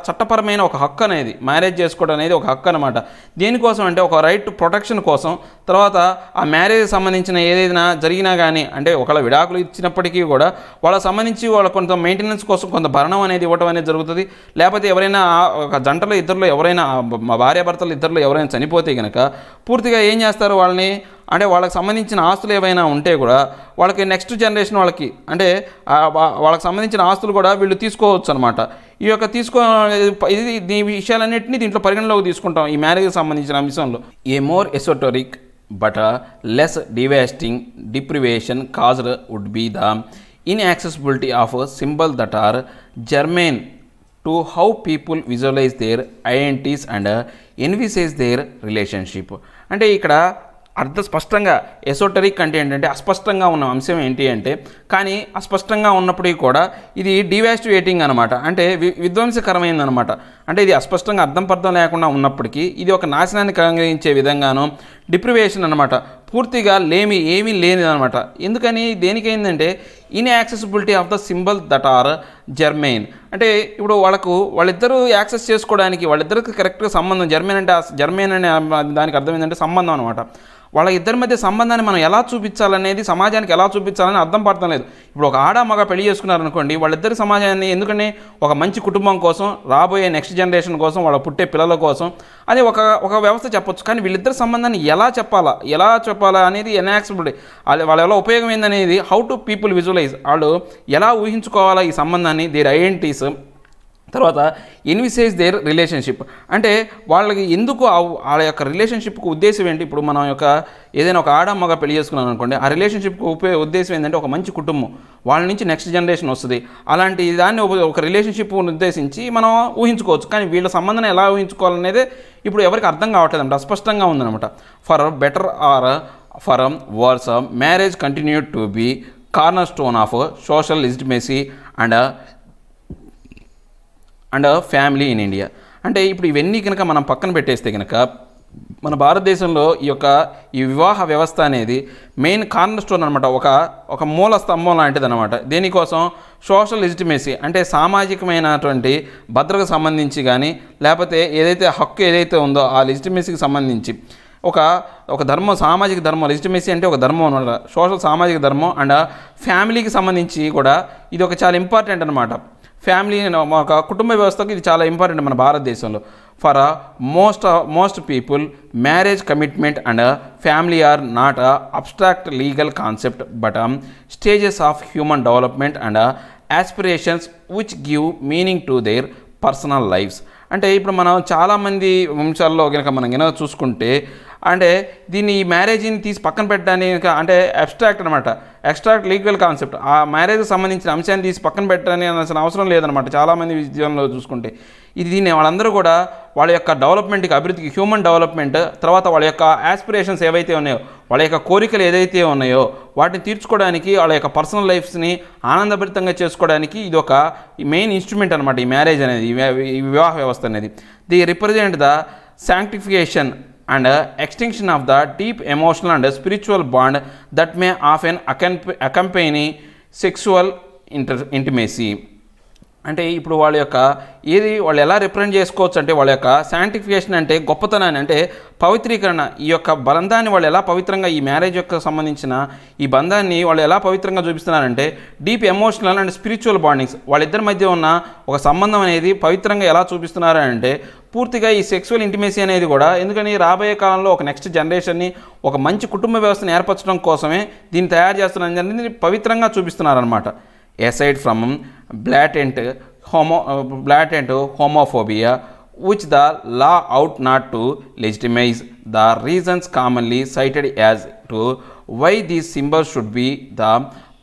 చట్టపరమైన ఒక హక్కు అనేది మ్యారేజ్ చేసుకోవడం అనేది ఒక హక్కు అన్నమాట. దేనికోసం అంటే ఒక రైట్ టు ప్రొటెక్షన్ కోసం. తర్వాత ఆ మ్యారేజ్ సంబంధించిన ఏదైనా జరిగినా కానీ అంటే ఒకవేళ విడాకులు ఇచ్చినప్పటికీ కూడా వాళ్ళకి సంబంధించి వాళ్ళ కొంత మెయింటెనెన్స్ కోసం కొంత భరణం అనేది ఇవ్వడం అనేది జరుగుతుంది. లేకపోతే ఎవరైనా ఒక జంటలో ఇద్దరులో ఎవరైనా భార్యాభర్తలు ఇద్దరులో ఎవరైనా చనిపోతే కనుక పూర్తిగా ఏం చేస్తారు వాళ్ళని అంటే వాళ్ళకి సంబంధించిన ఆస్తులు ఏవైనా ఉంటే కూడా వాళ్ళకి నెక్స్ట్ జనరేషన్ వాళ్ళకి అంటే వాళ్ళకి సంబంధించిన ఆస్తులు కూడా వీళ్ళు తీసుకోవచ్చు అనమాట. ఈ యొక్క తీసుకో ఇది ఈ విషయాలన్నింటినీ దీంట్లో పరిగణలోకి తీసుకుంటాం ఈ మ్యారేజ్కి సంబంధించిన అంశంలో. A more esoteric but less devastating deprivation caused would be the inaccessibility of symbol that are germane to how people visualize their identities and envisage their relationship. అంటే ఇక్కడ అర్థ స్పష్టంగా ఎసోటరిక్ అంటే ఏంటంటే అస్పష్టంగా ఉన్న అంశం ఏంటి అంటే కానీ అస్పష్టంగా ఉన్నప్పటికీ కూడా ఇది డివాస్టివేటింగ్ అనమాట. అంటే విధ్వంసకరమైనదనమాట. అంటే ఇది అస్పష్టంగా అర్థం పర్థం లేకుండా ఉన్నప్పటికీ ఇది ఒక నాశనాన్ని కలిగించే విధంగాను డిప్రివేషన్ అనమాట. పూర్తిగా లేమి ఏమీ లేనిదనమాట. ఎందుకని దేనికైందంటే inaccessibility of the symbol that are germane అంటే ఇప్పుడు వాళ్ళిద్దరూ యాక్సెస్ చేసుకోవడానికి వాళ్ళిద్దరికి కరెక్ట్గా సంబంధం జర్మేన్ అంటే జర్మేన్ అనే దానికి అర్థం ఏంటంటే సంబంధం అనమాట. వాళ్ళ ఇద్దరి మధ్య సంబంధాన్ని మనం ఎలా చూపించాలనేది సమాజానికి ఎలా చూపించాలని అర్థం పడటం లేదు. ఇప్పుడు ఒక ఆడ మగ పెళ్లి చేసుకున్నారనుకోండి వాళ్ళిద్దరి సమాజాన్ని ఎందుకంటే ఒక మంచి కుటుంబం కోసం రాబోయే నెక్స్ట్ జనరేషన్ కోసం వాళ్ళ పుట్టే పిల్లల కోసం అది ఒక ఒక వ్యవస్థ చెప్పొచ్చు. కానీ వీళ్ళిద్దరి సంబంధాన్ని ఎలా చెప్పాలా అనేది ఎన్యాక్సిబిలిటీ వాళ్ళ ఎలా ఉపయోగం ఏందనేది హౌ టు పీపుల్ విజువలైజ్ వాళ్ళు ఎలా ఊహించుకోవాలా ఈ సంబంధాన్ని దేర్ ఐడెంటిటీస్ తర్వాత ఎన్విసేజ్ దేర్ రిలేషన్షిప్ అంటే వాళ్ళకి ఎందుకు వాళ్ళ యొక్క రిలేషన్షిప్కి ఉద్దేశం ఏంటి. ఇప్పుడు మనం యొక్క ఏదైనా ఒక ఆడమ్మగా పెళ్లి చేసుకున్నాను అనుకోండి ఆ రిలేషన్షిప్కి ఉద్దేశం ఏంటంటే ఒక మంచి కుటుంబం వాళ్ళ నుంచి నెక్స్ట్ జనరేషన్ వస్తుంది అలాంటి దాన్ని ఒక రిలేషన్షిప్ ఉద్దేశించి మనం ఊహించుకోవచ్చు. కానీ వీళ్ళ సంబంధం ఎలా ఊహించుకోవాలనేది ఇప్పుడు ఎవరికి అర్థం కావట్లేదు అంటే అస్పష్టంగా ఉందన్నమాట. For better or for worse marriage continue to be corner stone of social legitimacy and family in India. అంటే ఇప్పుడు ఇవన్నీ కనుక మనం పక్కన పెట్టేస్తే కనుక మన భారతదేశంలో ఈ వివాహ వ్యవస్థ అనేది మెయిన్ కార్నర్ స్టోన్ అనమాట. ఒక మూల స్తంభం లాంటిది అనమాట. దేనికోసం సోషల్ లెజిటిమసీ అంటే సామాజికమైనటువంటి భద్రతకు సంబంధించి కానీ లేకపోతే ఏదైతే హక్కు ఏదైతే ఉందో ఆ లెజిటిమసీకి సంబంధించి ఒక ధర్మం సామాజిక ధర్మం లెజిటిమసీ అంటే ఒక ధర్మం అనమాట. సోషల్ సామాజిక ధర్మం అండ్ ఫ్యామిలీకి సంబంధించి కూడా ఇది ఒక చాలా ఇంపార్టెంట్ అనమాట. ఫ్యామిలీ ఒక కుటుంబ వ్యవస్థకు ఇది చాలా ఇంపార్టెంట్ మన భారతదేశంలో. For most people marriage commitment and family are not abstract legal concept but stages of human development and aspirations which give meaning to their personal lives. అంటే ఇప్పుడు మనం చాలామంది వంశాల్లో కనుక మనం కనుక చూసుకుంటే అంటే దీన్ని ఈ మ్యారేజ్ని తీసి పక్కన పెట్టడానికి అంటే అబ్స్ట్రాక్ట్ అనమాట ఎక్స్ట్రాక్ట్ లీగల్ కాన్సెప్ట్ ఆ మ్యారేజ్కి సంబంధించిన అంశాన్ని తీసి పక్కన పెట్టడానికి అసలు అవసరం లేదనమాట. చాలామంది విజయంలో చూసుకుంటే ఇది దీన్ని వాళ్ళందరూ కూడా వాళ్ళ యొక్క డెవలప్మెంట్కి అభివృద్ధికి హ్యూమన్ డెవలప్మెంట్ తర్వాత వాళ్ళ యొక్క ఆస్పిరేషన్స్ ఏవైతే ఉన్నాయో వాళ్ళ యొక్క కోరికలు ఏదైతే ఉన్నాయో వాటిని తీర్చుకోవడానికి వాళ్ళ యొక్క పర్సనల్ లైఫ్స్ని ఆనందభరితంగా చేసుకోవడానికి ఇది ఒక మెయిన్ ఇన్స్ట్రుమెంట్ అనమాట ఈ మ్యారేజ్ అనేది ఈ వివాహ వ్యవస్థ అనేది. They represent the sanctification and extinction of the deep emotional and spiritual bond that may often accompany sexual intimacy. అంటే ఇప్పుడు వాళ్ళ యొక్క వాళ్ళు ఎలా రిప్రజెంట్ చేసుకోవచ్చు అంటే వాళ్ళ యొక్క శాంటిఫికేషన్ అంటే గొప్పతనాన్ని అంటే పవిత్రీకరణ ఈ యొక్క బంధాన్ని వాళ్ళు ఎలా పవిత్రంగా ఈ మ్యారేజ్ యొక్క సంబంధించిన ఈ బంధాన్ని వాళ్ళు ఎలా పవిత్రంగా చూపిస్తున్నారంటే deep emotional and spiritual bondings వాళ్ళిద్దరి మధ్య ఉన్న ఒక సంబంధం అనేది పవిత్రంగా ఎలా చూపిస్తున్నారు అంటే పూర్తిగా ఈ సెక్సువల్ ఇంటిమేసీ అనేది కూడా ఎందుకని రాబోయే కాలంలో ఒక నెక్స్ట్ జనరేషన్ని ఒక మంచి కుటుంబ వ్యవస్థను ఏర్పరచడం కోసమే దీన్ని తయారు చేస్తున్నారని పవిత్రంగా చూపిస్తున్నారనమాట. aside from blatant homophobia which the law ought not to legitimize the reasons commonly cited as to why these symbols should be the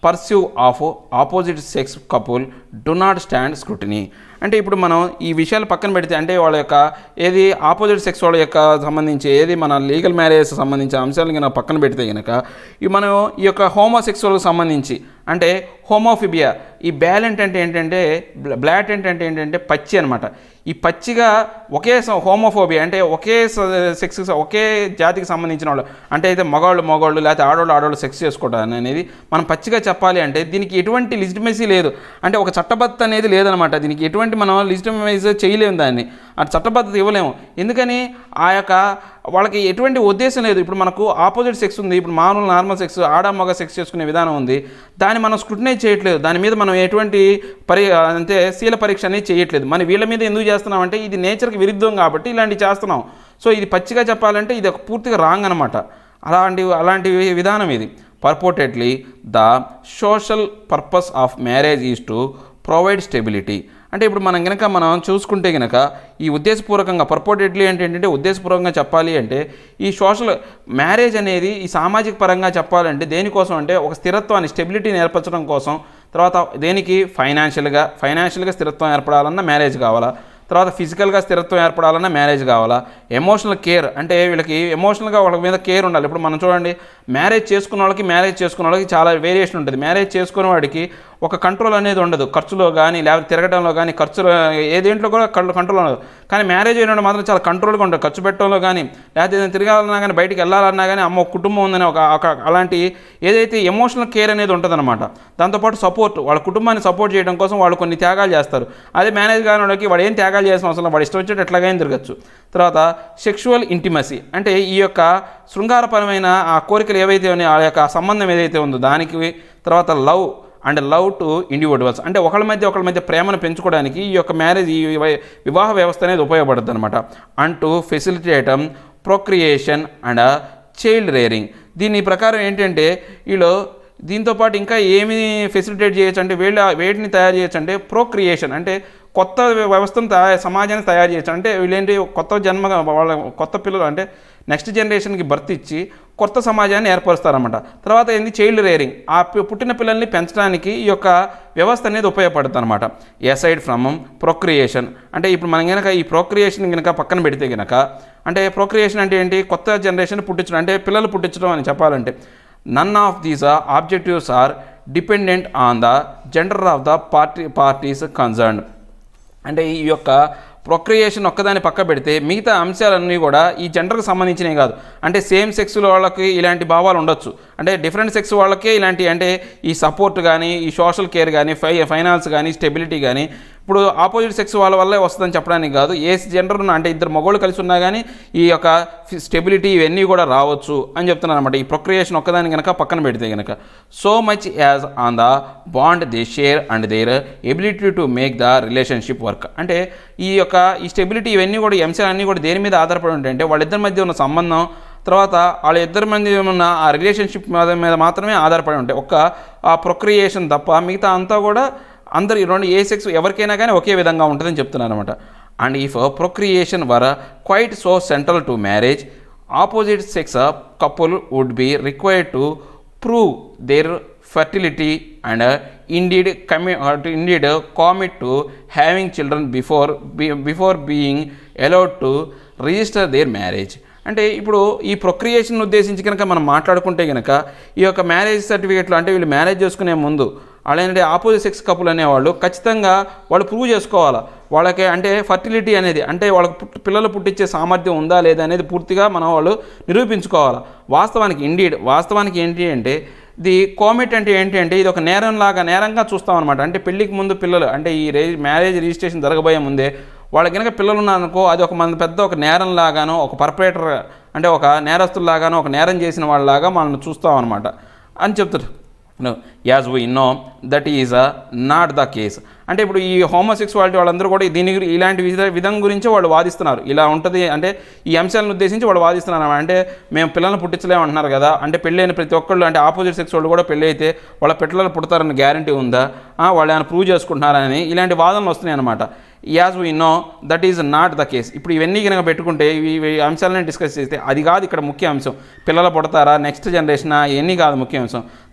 pursuit of opposite sex couple do not stand scrutiny. అంటే ఇప్పుడు మనం ఈ విషయాలు పక్కన పెడితే అంటే వాళ్ళ యొక్క ఏది ఆపోజిట్ సెక్స్ వాళ్ళ యొక్క సంబంధించి ఏది మన లీగల్ మ్యారేజ్ సంబంధించిన అంశాలను కనుక పక్కన పెడితే కనుక ఈ మనం ఈ యొక్క హోమోసెక్సువల్కి సంబంధించి అంటే హోమోఫిబియా ఈ బ్యాలెంట్ అంటే ఏంటంటే బ్లాటెంట్ అంటే ఏంటంటే పచ్చి అనమాట. ఈ పచ్చిగా ఒకే హోమోఫోబియా అంటే ఒకే సెక్స్ ఒకే జాతికి సంబంధించిన వాళ్ళు అంటే అయితే మగవాళ్ళు మగవాళ్ళు లేకపోతే ఆడవాళ్ళు ఆడవాళ్ళు సెక్స్ చేసుకోవడం అనేది మనం పచ్చిగా చెప్పాలి అంటే దీనికి ఎటువంటి లిజిటిమసీ లేదు. అంటే ఒక చట్టబద్ధత అనేది లేదనమాట. దీనికి ఎటువంటి మనం లిజిటిమైజ్ చేయలేము, దాన్ని అటు చట్టబద్ధత ఇవ్వలేము. ఎందుకని ఆ యొక్క వాళ్ళకి ఎటువంటి ఉద్దేశం లేదు. ఇప్పుడు మనకు ఆపోజిట్ సెక్స్ ఉంది, ఇప్పుడు మామూలు నార్మల్ సెక్స్ ఆడ మగ సెక్స్ చేసుకునే విధానం ఉంది, దాన్ని మనం స్క్రూటినైజ్ చేయట్లేదు, దాని మీద మనం ఎటువంటి అంటే శీల పరీక్ష అనేది చేయట్లేదు. మన వీళ్ళ మీద ఎందుకు చేస్తున్నాం అంటే ఇది నేచర్కి విరుద్ధం కాబట్టి ఇలాంటివి చేస్తున్నాం. సో ఇది పచ్చిగా చెప్పాలంటే ఇది ఒక పూర్తిగా రాంగ్ అనమాట. అలాంటి విధానం ఇది. Purportedly the social purpose of marriage is to provide stability. అంటే ఇప్పుడు మనం చూసుకుంటే కనుక ఈ ఉద్దేశపూర్వకంగా పర్పోర్టెడ్లీ అంటే ఏంటంటే ఉద్దేశపూర్వకంగా చెప్పాలి అంటే ఈ సోషల్ మ్యారేజ్ అనేది ఈ సామాజిక పరంగా చెప్పాలంటే దేనికోసం అంటే ఒక స్థిరత్వాన్ని స్టెబిలిటీ ఏర్పరచడం కోసం. తర్వాత దేనికి ఫైనాన్షియల్గా స్థిరత్వం ఏర్పడాలన్నా మ్యారేజ్ కావాలా, తర్వాత ఫిజికల్గా స్థిరత్వం ఏర్పడాలన్నా మ్యారేజ్ కావాలా, ఎమోషనల్ కేర్ అంటే వీళ్ళకి ఎమోషనల్గా వాళ్ళ మీద కేర్ ఉండాలి. ఇప్పుడు మనం చూడండి మ్యారేజ్ చేసుకున్న వాళ్ళకి చాలా వేరియేషన్ ఉంటుంది. మ్యారేజ్ చేసుకునే వాడికి ఒక కంట్రోల్ అనేది ఉండదు, ఖర్చులో కానీ లేకపోతే తిరగడంలో కానీ ఖర్చులో ఏ దేంట్లో కూడా కంట్రోల్ ఉండదు. కానీ మ్యారేజ్ అయిన మాత్రం చాలా కంట్రోల్గా ఉండదు, ఖర్చు పెట్టడంలో కానీ లేకపోతే ఏదైనా తిరగాలన్నా కానీ బయటికి వెళ్ళాలన్నా కానీ అమ్మ కుటుంబం ఉందని ఒక అలాంటి ఏదైతే ఎమోషనల్ కేర్ అనేది ఉంటుందన్నమాట. దాంతోపాటు సపోర్ట్, వాళ్ళ కుటుంబాన్ని సపోర్ట్ చేయడం కోసం వాళ్ళు కొన్ని త్యాగాలు చేస్తారు. అదే మ్యారేజ్ కాని వాళ్ళకి వాడు ఏం త్యాగాలు చేసిన అవసరం, వాడు ఇష్టం వచ్చేటట్టు ఎట్లాగైనా తిరగచ్చు. తర్వాత సెక్షువల్ ఇంటిమసీ అంటే ఈ యొక్క శృంగారపరమైన ఆ కోరికలు ఏవైతే ఉన్నాయో ఆ యొక్క సంబంధం ఏదైతే ఉందో దానికి. తర్వాత love and love to individuals అంటే ఒకళ్ళ మధ్య ప్రేమను పెంచుకోవడానికి ఈ యొక్క మ్యారేజ్ ఈ వివాహ వ్యవస్థ అనేది ఉపయోగపడుతుంది అనమాట. And to facilitate procreation and child rearing. దీని ప్రకారం ఏంటంటే వీళ్ళు దీంతోపాటు ఇంకా ఏమి ఫెసిలిటేట్ చేయొచ్చు అంటే వేటిని తయారు చేయొచ్చు అంటే ప్రొక్రియేషన్ అంటే కొత్త వ్యవస్థను సమాజాన్ని తయారు చేయొచ్చు. అంటే వీళ్ళేంటి కొత్త జన్మ వాళ్ళ కొత్త పిల్లలు అంటే నెక్స్ట్ జనరేషన్కి బర్త్ ఇచ్చి కొత్త సమాజాన్ని ఏర్పరుస్తారన్నమాట. తర్వాత ఏంది చైల్డ్ రేరింగ్, ఆ పుట్టిన పిల్లల్ని పెంచడానికి ఈ యొక్క వ్యవస్థ అనేది ఉపయోగపడుతుంది అనమాట. ఎసైడ్ ఫ్రమ్ ప్రొక్రియేషన్ అంటే ఇప్పుడు మనం కనుక ఈ ప్రొక్రియేషన్ కనుక పక్కన పెడితే కనుక అంటే ప్రొక్రియేషన్ అంటే ఏంటి కొత్త జనరేషన్ పుట్టించడం అంటే పిల్లలు పుట్టించడం అని చెప్పాలంటే none of these objectives are dependent on the gender of the parties concerned. అంటే ఈ యొక్క ప్రొక్రియేషన్ ఒక్కదాన్ని పక్క పెడితే మిగతా అంశాలన్నీ కూడా ఈ జెండర్కి సంబంధించినవి కాదు. అంటే సేమ్ సెక్స్ వాళ్ళకి ఇలాంటి భావాలు ఉండొచ్చు, అంటే డిఫరెంట్ సెక్స్ వాళ్ళకే ఇలాంటి అంటే ఈ సపోర్ట్ కానీ ఈ సోషల్ కేర్ కానీ ఫైనాన్స్ కానీ స్టెబిలిటీ కానీ ఇప్పుడు ఆపోజిట్ సెక్స్ వాళ్ళ వల్లే వస్తుందని చెప్పడానికి కాదు. ఏ జెండర్ ఉన్న అంటే ఇద్దరు మగవాళ్ళు కలిసి ఉన్నా కానీ ఈ యొక్క స్టెబిలిటీ ఇవన్నీ కూడా రావచ్చు అని చెప్తున్నారు అనమాట. ఈ ప్రొక్రియేషన్ ఒక్కదాన్ని కనుక పక్కన పెడితే కనుక so much as on the bond they share and their ability to make the relationship work. అంటే ఈ యొక్క ఈ స్టెబిలిటీ ఇవన్నీ కూడా అంశాలన్నీ కూడా దేని మీద ఆధారపడి ఉంటాయంటే వాళ్ళిద్దరి మధ్య ఉన్న సంబంధం, తర్వాత వాళ్ళిద్దరి మధ్య ఉన్న ఆ రిలేషన్షిప్ మీద మాత్రమే ఆధారపడి ఉంటాయి. ఒక్క ఆ ప్రొక్రియేషన్ తప్ప మిగతా అంతా కూడా అందరు రెండు ఏ సెక్స్ ఎవరికైనా కానీ ఒకే విధంగా ఉంటుందని చెప్తున్నారు అనమాట. And if procreation were quite so central to marriage opposite sex couple would be required to prove their fertility and indeed commit to having children before being allowed to register their marriage. అంటే ఇప్పుడు ఈ procreation ఉద్దేశించి కనుక మనం మాట్లాడుకుంటే కనుక ఈ యొక్క మ్యారేజ్ సర్టిఫికేట్లు అంటే వీళ్ళు మ్యారేజ్ చేసుకునే ముందు అలాంటి ఆపోజిట్ సెక్స్ కపుల్ అనేవాళ్ళు ఖచ్చితంగా వాళ్ళు ప్రూవ్ చేసుకోవాలి వాళ్ళకి అంటే ఫర్టిలిటీ అనేది అంటే వాళ్ళకి పిల్లలు పుట్టించే సామర్థ్యం ఉందా లేదా అనేది పూర్తిగా మనం వాళ్ళు నిరూపించుకోవాలి. వాస్తవానికి ఏంటి అంటే ది కోమిట్ అంటే ఏంటి అంటే ఇది ఒక నేరంగా చూస్తామన్నమాట. అంటే పెళ్ళికి ముందు పిల్లలు అంటే ఈ మ్యారేజ్ రిజిస్ట్రేషన్ జరగబోయే ముందే వాళ్ళకి కనుక పిల్లలు ఉన్నారనుకో అది ఒక మన పెద్ద ఒక నేరంలాగానో ఒక పర్పరేటర్ అంటే ఒక నేరస్తులాగానో ఒక నేరం చేసిన వాళ్ళలాగా మనల్ని చూస్తామన్నమాట అని చెప్తారు. As we know that is not the case. అంటే ఇప్పుడు ఈ హోమోసెక్సువాలిటీ వాళ్ళందరూ కూడా దీని ఇలాంటి విధం గురించి వాళ్ళు వాదిస్తున్నారు. ఇలా ఉంటుంది అంటే ఈ అంశాలను ఉద్దేశించి వాళ్ళు వాదిస్తున్నారు అంటే మేము పిల్లలను పుట్టించలేమంటున్నారు కదా అంటే పెళ్ళైన ప్రతి ఒక్కళ్ళు అంటే ఆపోజిట్ సెక్స్ వాళ్ళు కూడా పెళ్ళి అయితే వాళ్ళ పిల్లలు పుడతారని గ్యారంటీ ఉందా, వాళ్ళు ఏమైనా ప్రూవ్ చేసుకుంటున్నారని ఇలాంటి వాదనలు వస్తున్నాయి అన్నమాట. as we know, that is not the case. If we discuss this, next generation,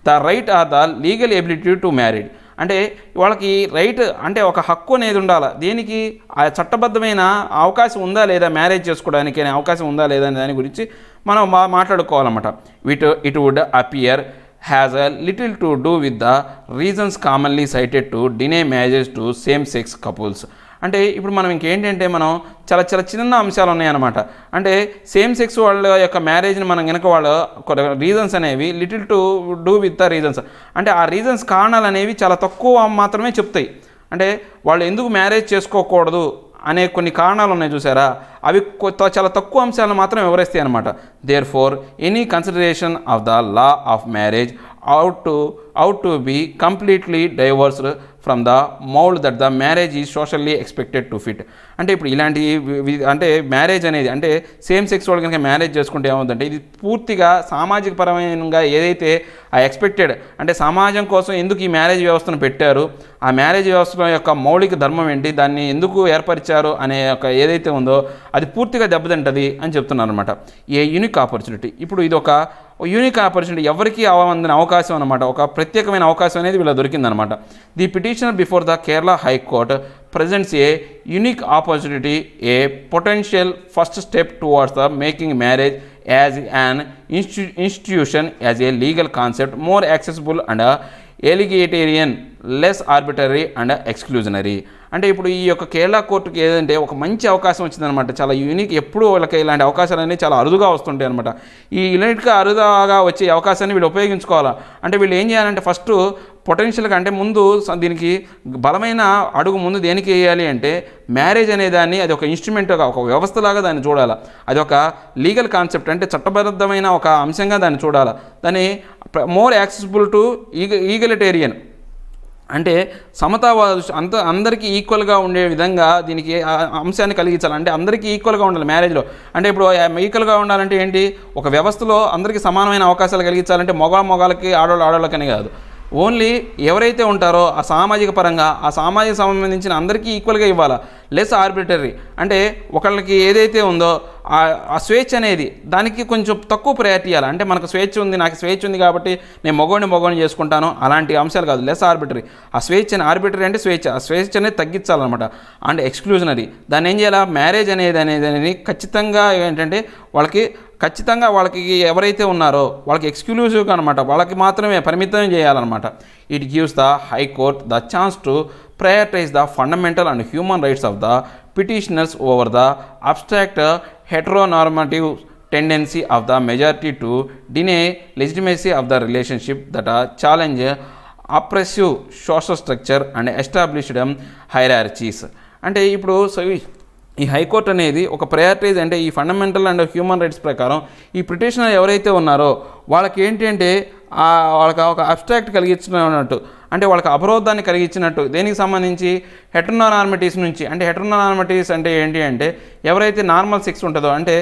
the right or the legal ability to marry. And a right and a Hakko Nedundala, Deniki, a Chatabadamena, Aukas Unda lay the marriages could an Aukas Unda lay than Gurichi, Manama Mata Colomata. It would appear has a little to do with the reasons commonly cited to deny marriages to same-sex couples. And a same-sex marriage reasons little to do with the reasons. And our reasons carnal and avi chalatakku and a while Hindu marriage chesko kordu and a therefore, any consideration of the law of marriage ought to be completely divorced from the mold that the marriage is socially expected to fit. And marriage and same sex marriage just I expected and a Samajam Koso Induki marriage Yostan Petaru, a marriage Yosaka Molik Dharma Vendi than Induku Air Paricharu and a Yedete Undo, at Purtika Dabudantadi and Japtanarmata. A unique opportunity. Ipudoka unique opportunity Yavarki Avan than Aukasan Matoka, Pratiakaman Aukasan Viladurkin Narmata. The petitioner before the Kerala High Court presents a unique opportunity, a potential first step towards the making marriage as an institution, as a legal concept, more accessible and egalitarian, less arbitrary and exclusionary. And if you Kerala court and Chala unique and Aukasan Chala and will first two potential కంటే ముందు దీనికి బలమైన అడుగు ముందు దేనికి వేయాలి అంటే marriage అనే దాన్ని అది ఒక ఇన్స్ట్రుమెంట్ ఒక వ్యవస్థలాగా దాన్ని చూడాలి అది ఒక లీగల్ కాన్సెప్ట్ అంటే చట్టబద్ధమైన ఒక అంశంగా దాన్ని చూడాలి దాని మోర్ యాక్సెసిబుల్ టు ఈగలిటేరియన్ అంటే సమతావాద అంత అందరికి ఈక్వల్ గా ఉండే విధంగా దీనికి అంశాన్ని కలిగించాలి అంటే అందరికి ఈక్వల్ గా ఉండాలి మ్యారేజ్ లో అంటే ఇప్పుడు ఈక్వల్ గా ఉండాలంటే ఏంటి ఒక వ్యవస్థలో అందరికి సమానమైన అవకాశాలు కలిగించాలంటే మొగాళ్ళకి ఆడోళ్ళకనే కాదు only everyte untaro, a samajika paranga, a samaja samaninch and andarki equal gaivala, less arbitrary, and a wakalaki edete undo, a switch and edi, daniki kunchup taku pratial, and a manaka switch on the next switch on the gabati, Nemogon and Mogon yes contano, alanti amselga, less arbitrary, a switch and arbitrary and a switch and a tagit salamata, and exclusionary. The Nangela, marriage and a Kachitanga and Walki. ఖచ్చితంగా వాళ్ళకి ఎవరైతే ఉన్నారో వాళ్ళకి exclusive అన్నమాట వాళ్ళకి మాత్రమే పరిమితం చేయాలన్నమాట it gives the high court the chance to prioritize the fundamental and human rights of the petitioners over the abstract heteronormative tendency of the majority to deny legitimacy of the relationship that challenge oppressive social structure and established hierarchies అంటే ఇప్పుడు ఈ high court అనేది ఒక prioritise అంటే ఈ fundamental and human rights ప్రకారం ఈ petitioner ఎవరైతే ఉన్నారో వాళ్ళకి ఏంటంటే వాళ్ళకి ఒక అబ్స్ట్రాక్ట్ కలిగించినట్టు అంటే వాళ్ళకి అవరోధాన్ని కలిగించినట్టు దేనికి సంబంధించి హెటెరోనార్మటీస్ నుంచి అంటే హెటెరోనార్మటీస్ అంటే ఏంటి అంటే ఎవరైతే నార్మల్ సెక్స్ ఉంటుందో అంటే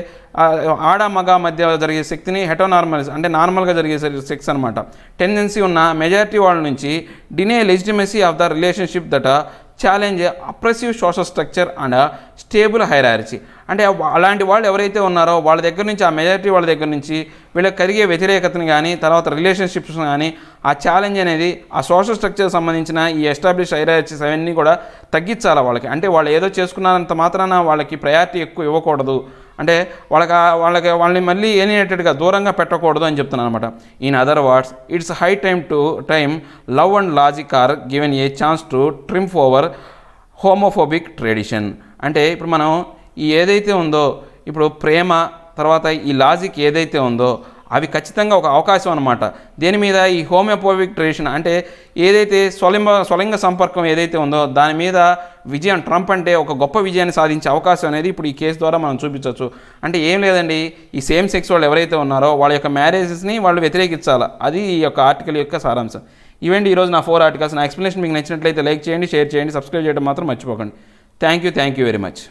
ఆడ మగ మధ్య జరిగే శక్తిని హెటెరోనార్మల్స్ అంటే నార్మల్గా జరిగే సెక్స్ అనమాట టెండెన్సీ ఉన్న మెజారిటీ వాళ్ళ నుంచి deny legitimacy of the relationship that challenge oppressive social structure and a stable hierarchy. అంటే అలాంటి వాళ్ళు ఎవరైతే ఉన్నారో వాళ్ళ దగ్గర నుంచి ఆ మెజారిటీ వాళ్ళ దగ్గర నుంచి వీళ్ళకి కలిగే వ్యతిరేకతను కానీ తర్వాత రిలేషన్షిప్స్ కానీ ఆ ఛాలెంజ్ అనేది ఆ సోషల్ స్ట్రక్చర్ సంబంధించిన ఈ ఎస్టాబ్లిష్ హైరార్కీస్ అవన్నీ కూడా తగ్గించాలి వాళ్ళకి అంటే వాళ్ళు ఏదో చేసుకున్నంత మాత్రాన వాళ్ళకి ప్రయారిటీ ఎక్కువ ఇవ్వకూడదు అంటే వాళ్ళని మళ్ళీ ఏనేటట్టుగా దూరంగా పెట్టకూడదు అని చెప్తున్నాను అన్నమాట in other words it's high time love and logic are given a chance to trump over homophobic tradition అంటే ఇప్పుడు మనం ఈ ఏదైతే ఉందో ఇప్పుడు ప్రేమ తర్వాత ఈ లాజిక్ ఏదైతే ఉందో అవి ఖచ్చితంగా ఒక అవకాశం అన్నమాట దేని మీద ఈ హోమియోపోవిక్ ట్రెడిషన్ అంటే ఏదైతే స్వలింగ సంపర్కం ఏదైతే ఉందో దాని మీద విజయం ట్రంప్ అంటే ఒక గొప్ప విజయాన్ని సాధించే అవకాశం అనేది ఇప్పుడు ఈ కేసు ద్వారా మనం చూపించవచ్చు అంటే ఏం లేదండి ఈ సేమ్ సెక్స్ వాళ్ళు ఎవరైతే ఉన్నారో వాళ్ళ యొక్క మ్యారేజెస్ని వాళ్ళు వ్యతిరేకించాలి అది ఈ యొక్క ఆర్టికల్ యొక్క సారాంశం ఇవేంటి ఈరోజు నా 4 ఆర్టికల్స్ నా ఎక్స్ప్లెనేషన్ మీకు నచ్చినట్లయితే లైక్ చేయండి షేర్ చేయండి సబ్స్క్రైబ్ చేయడం మాత్రం మర్చిపోకండి థ్యాంక్ యూ వెరీ మచ్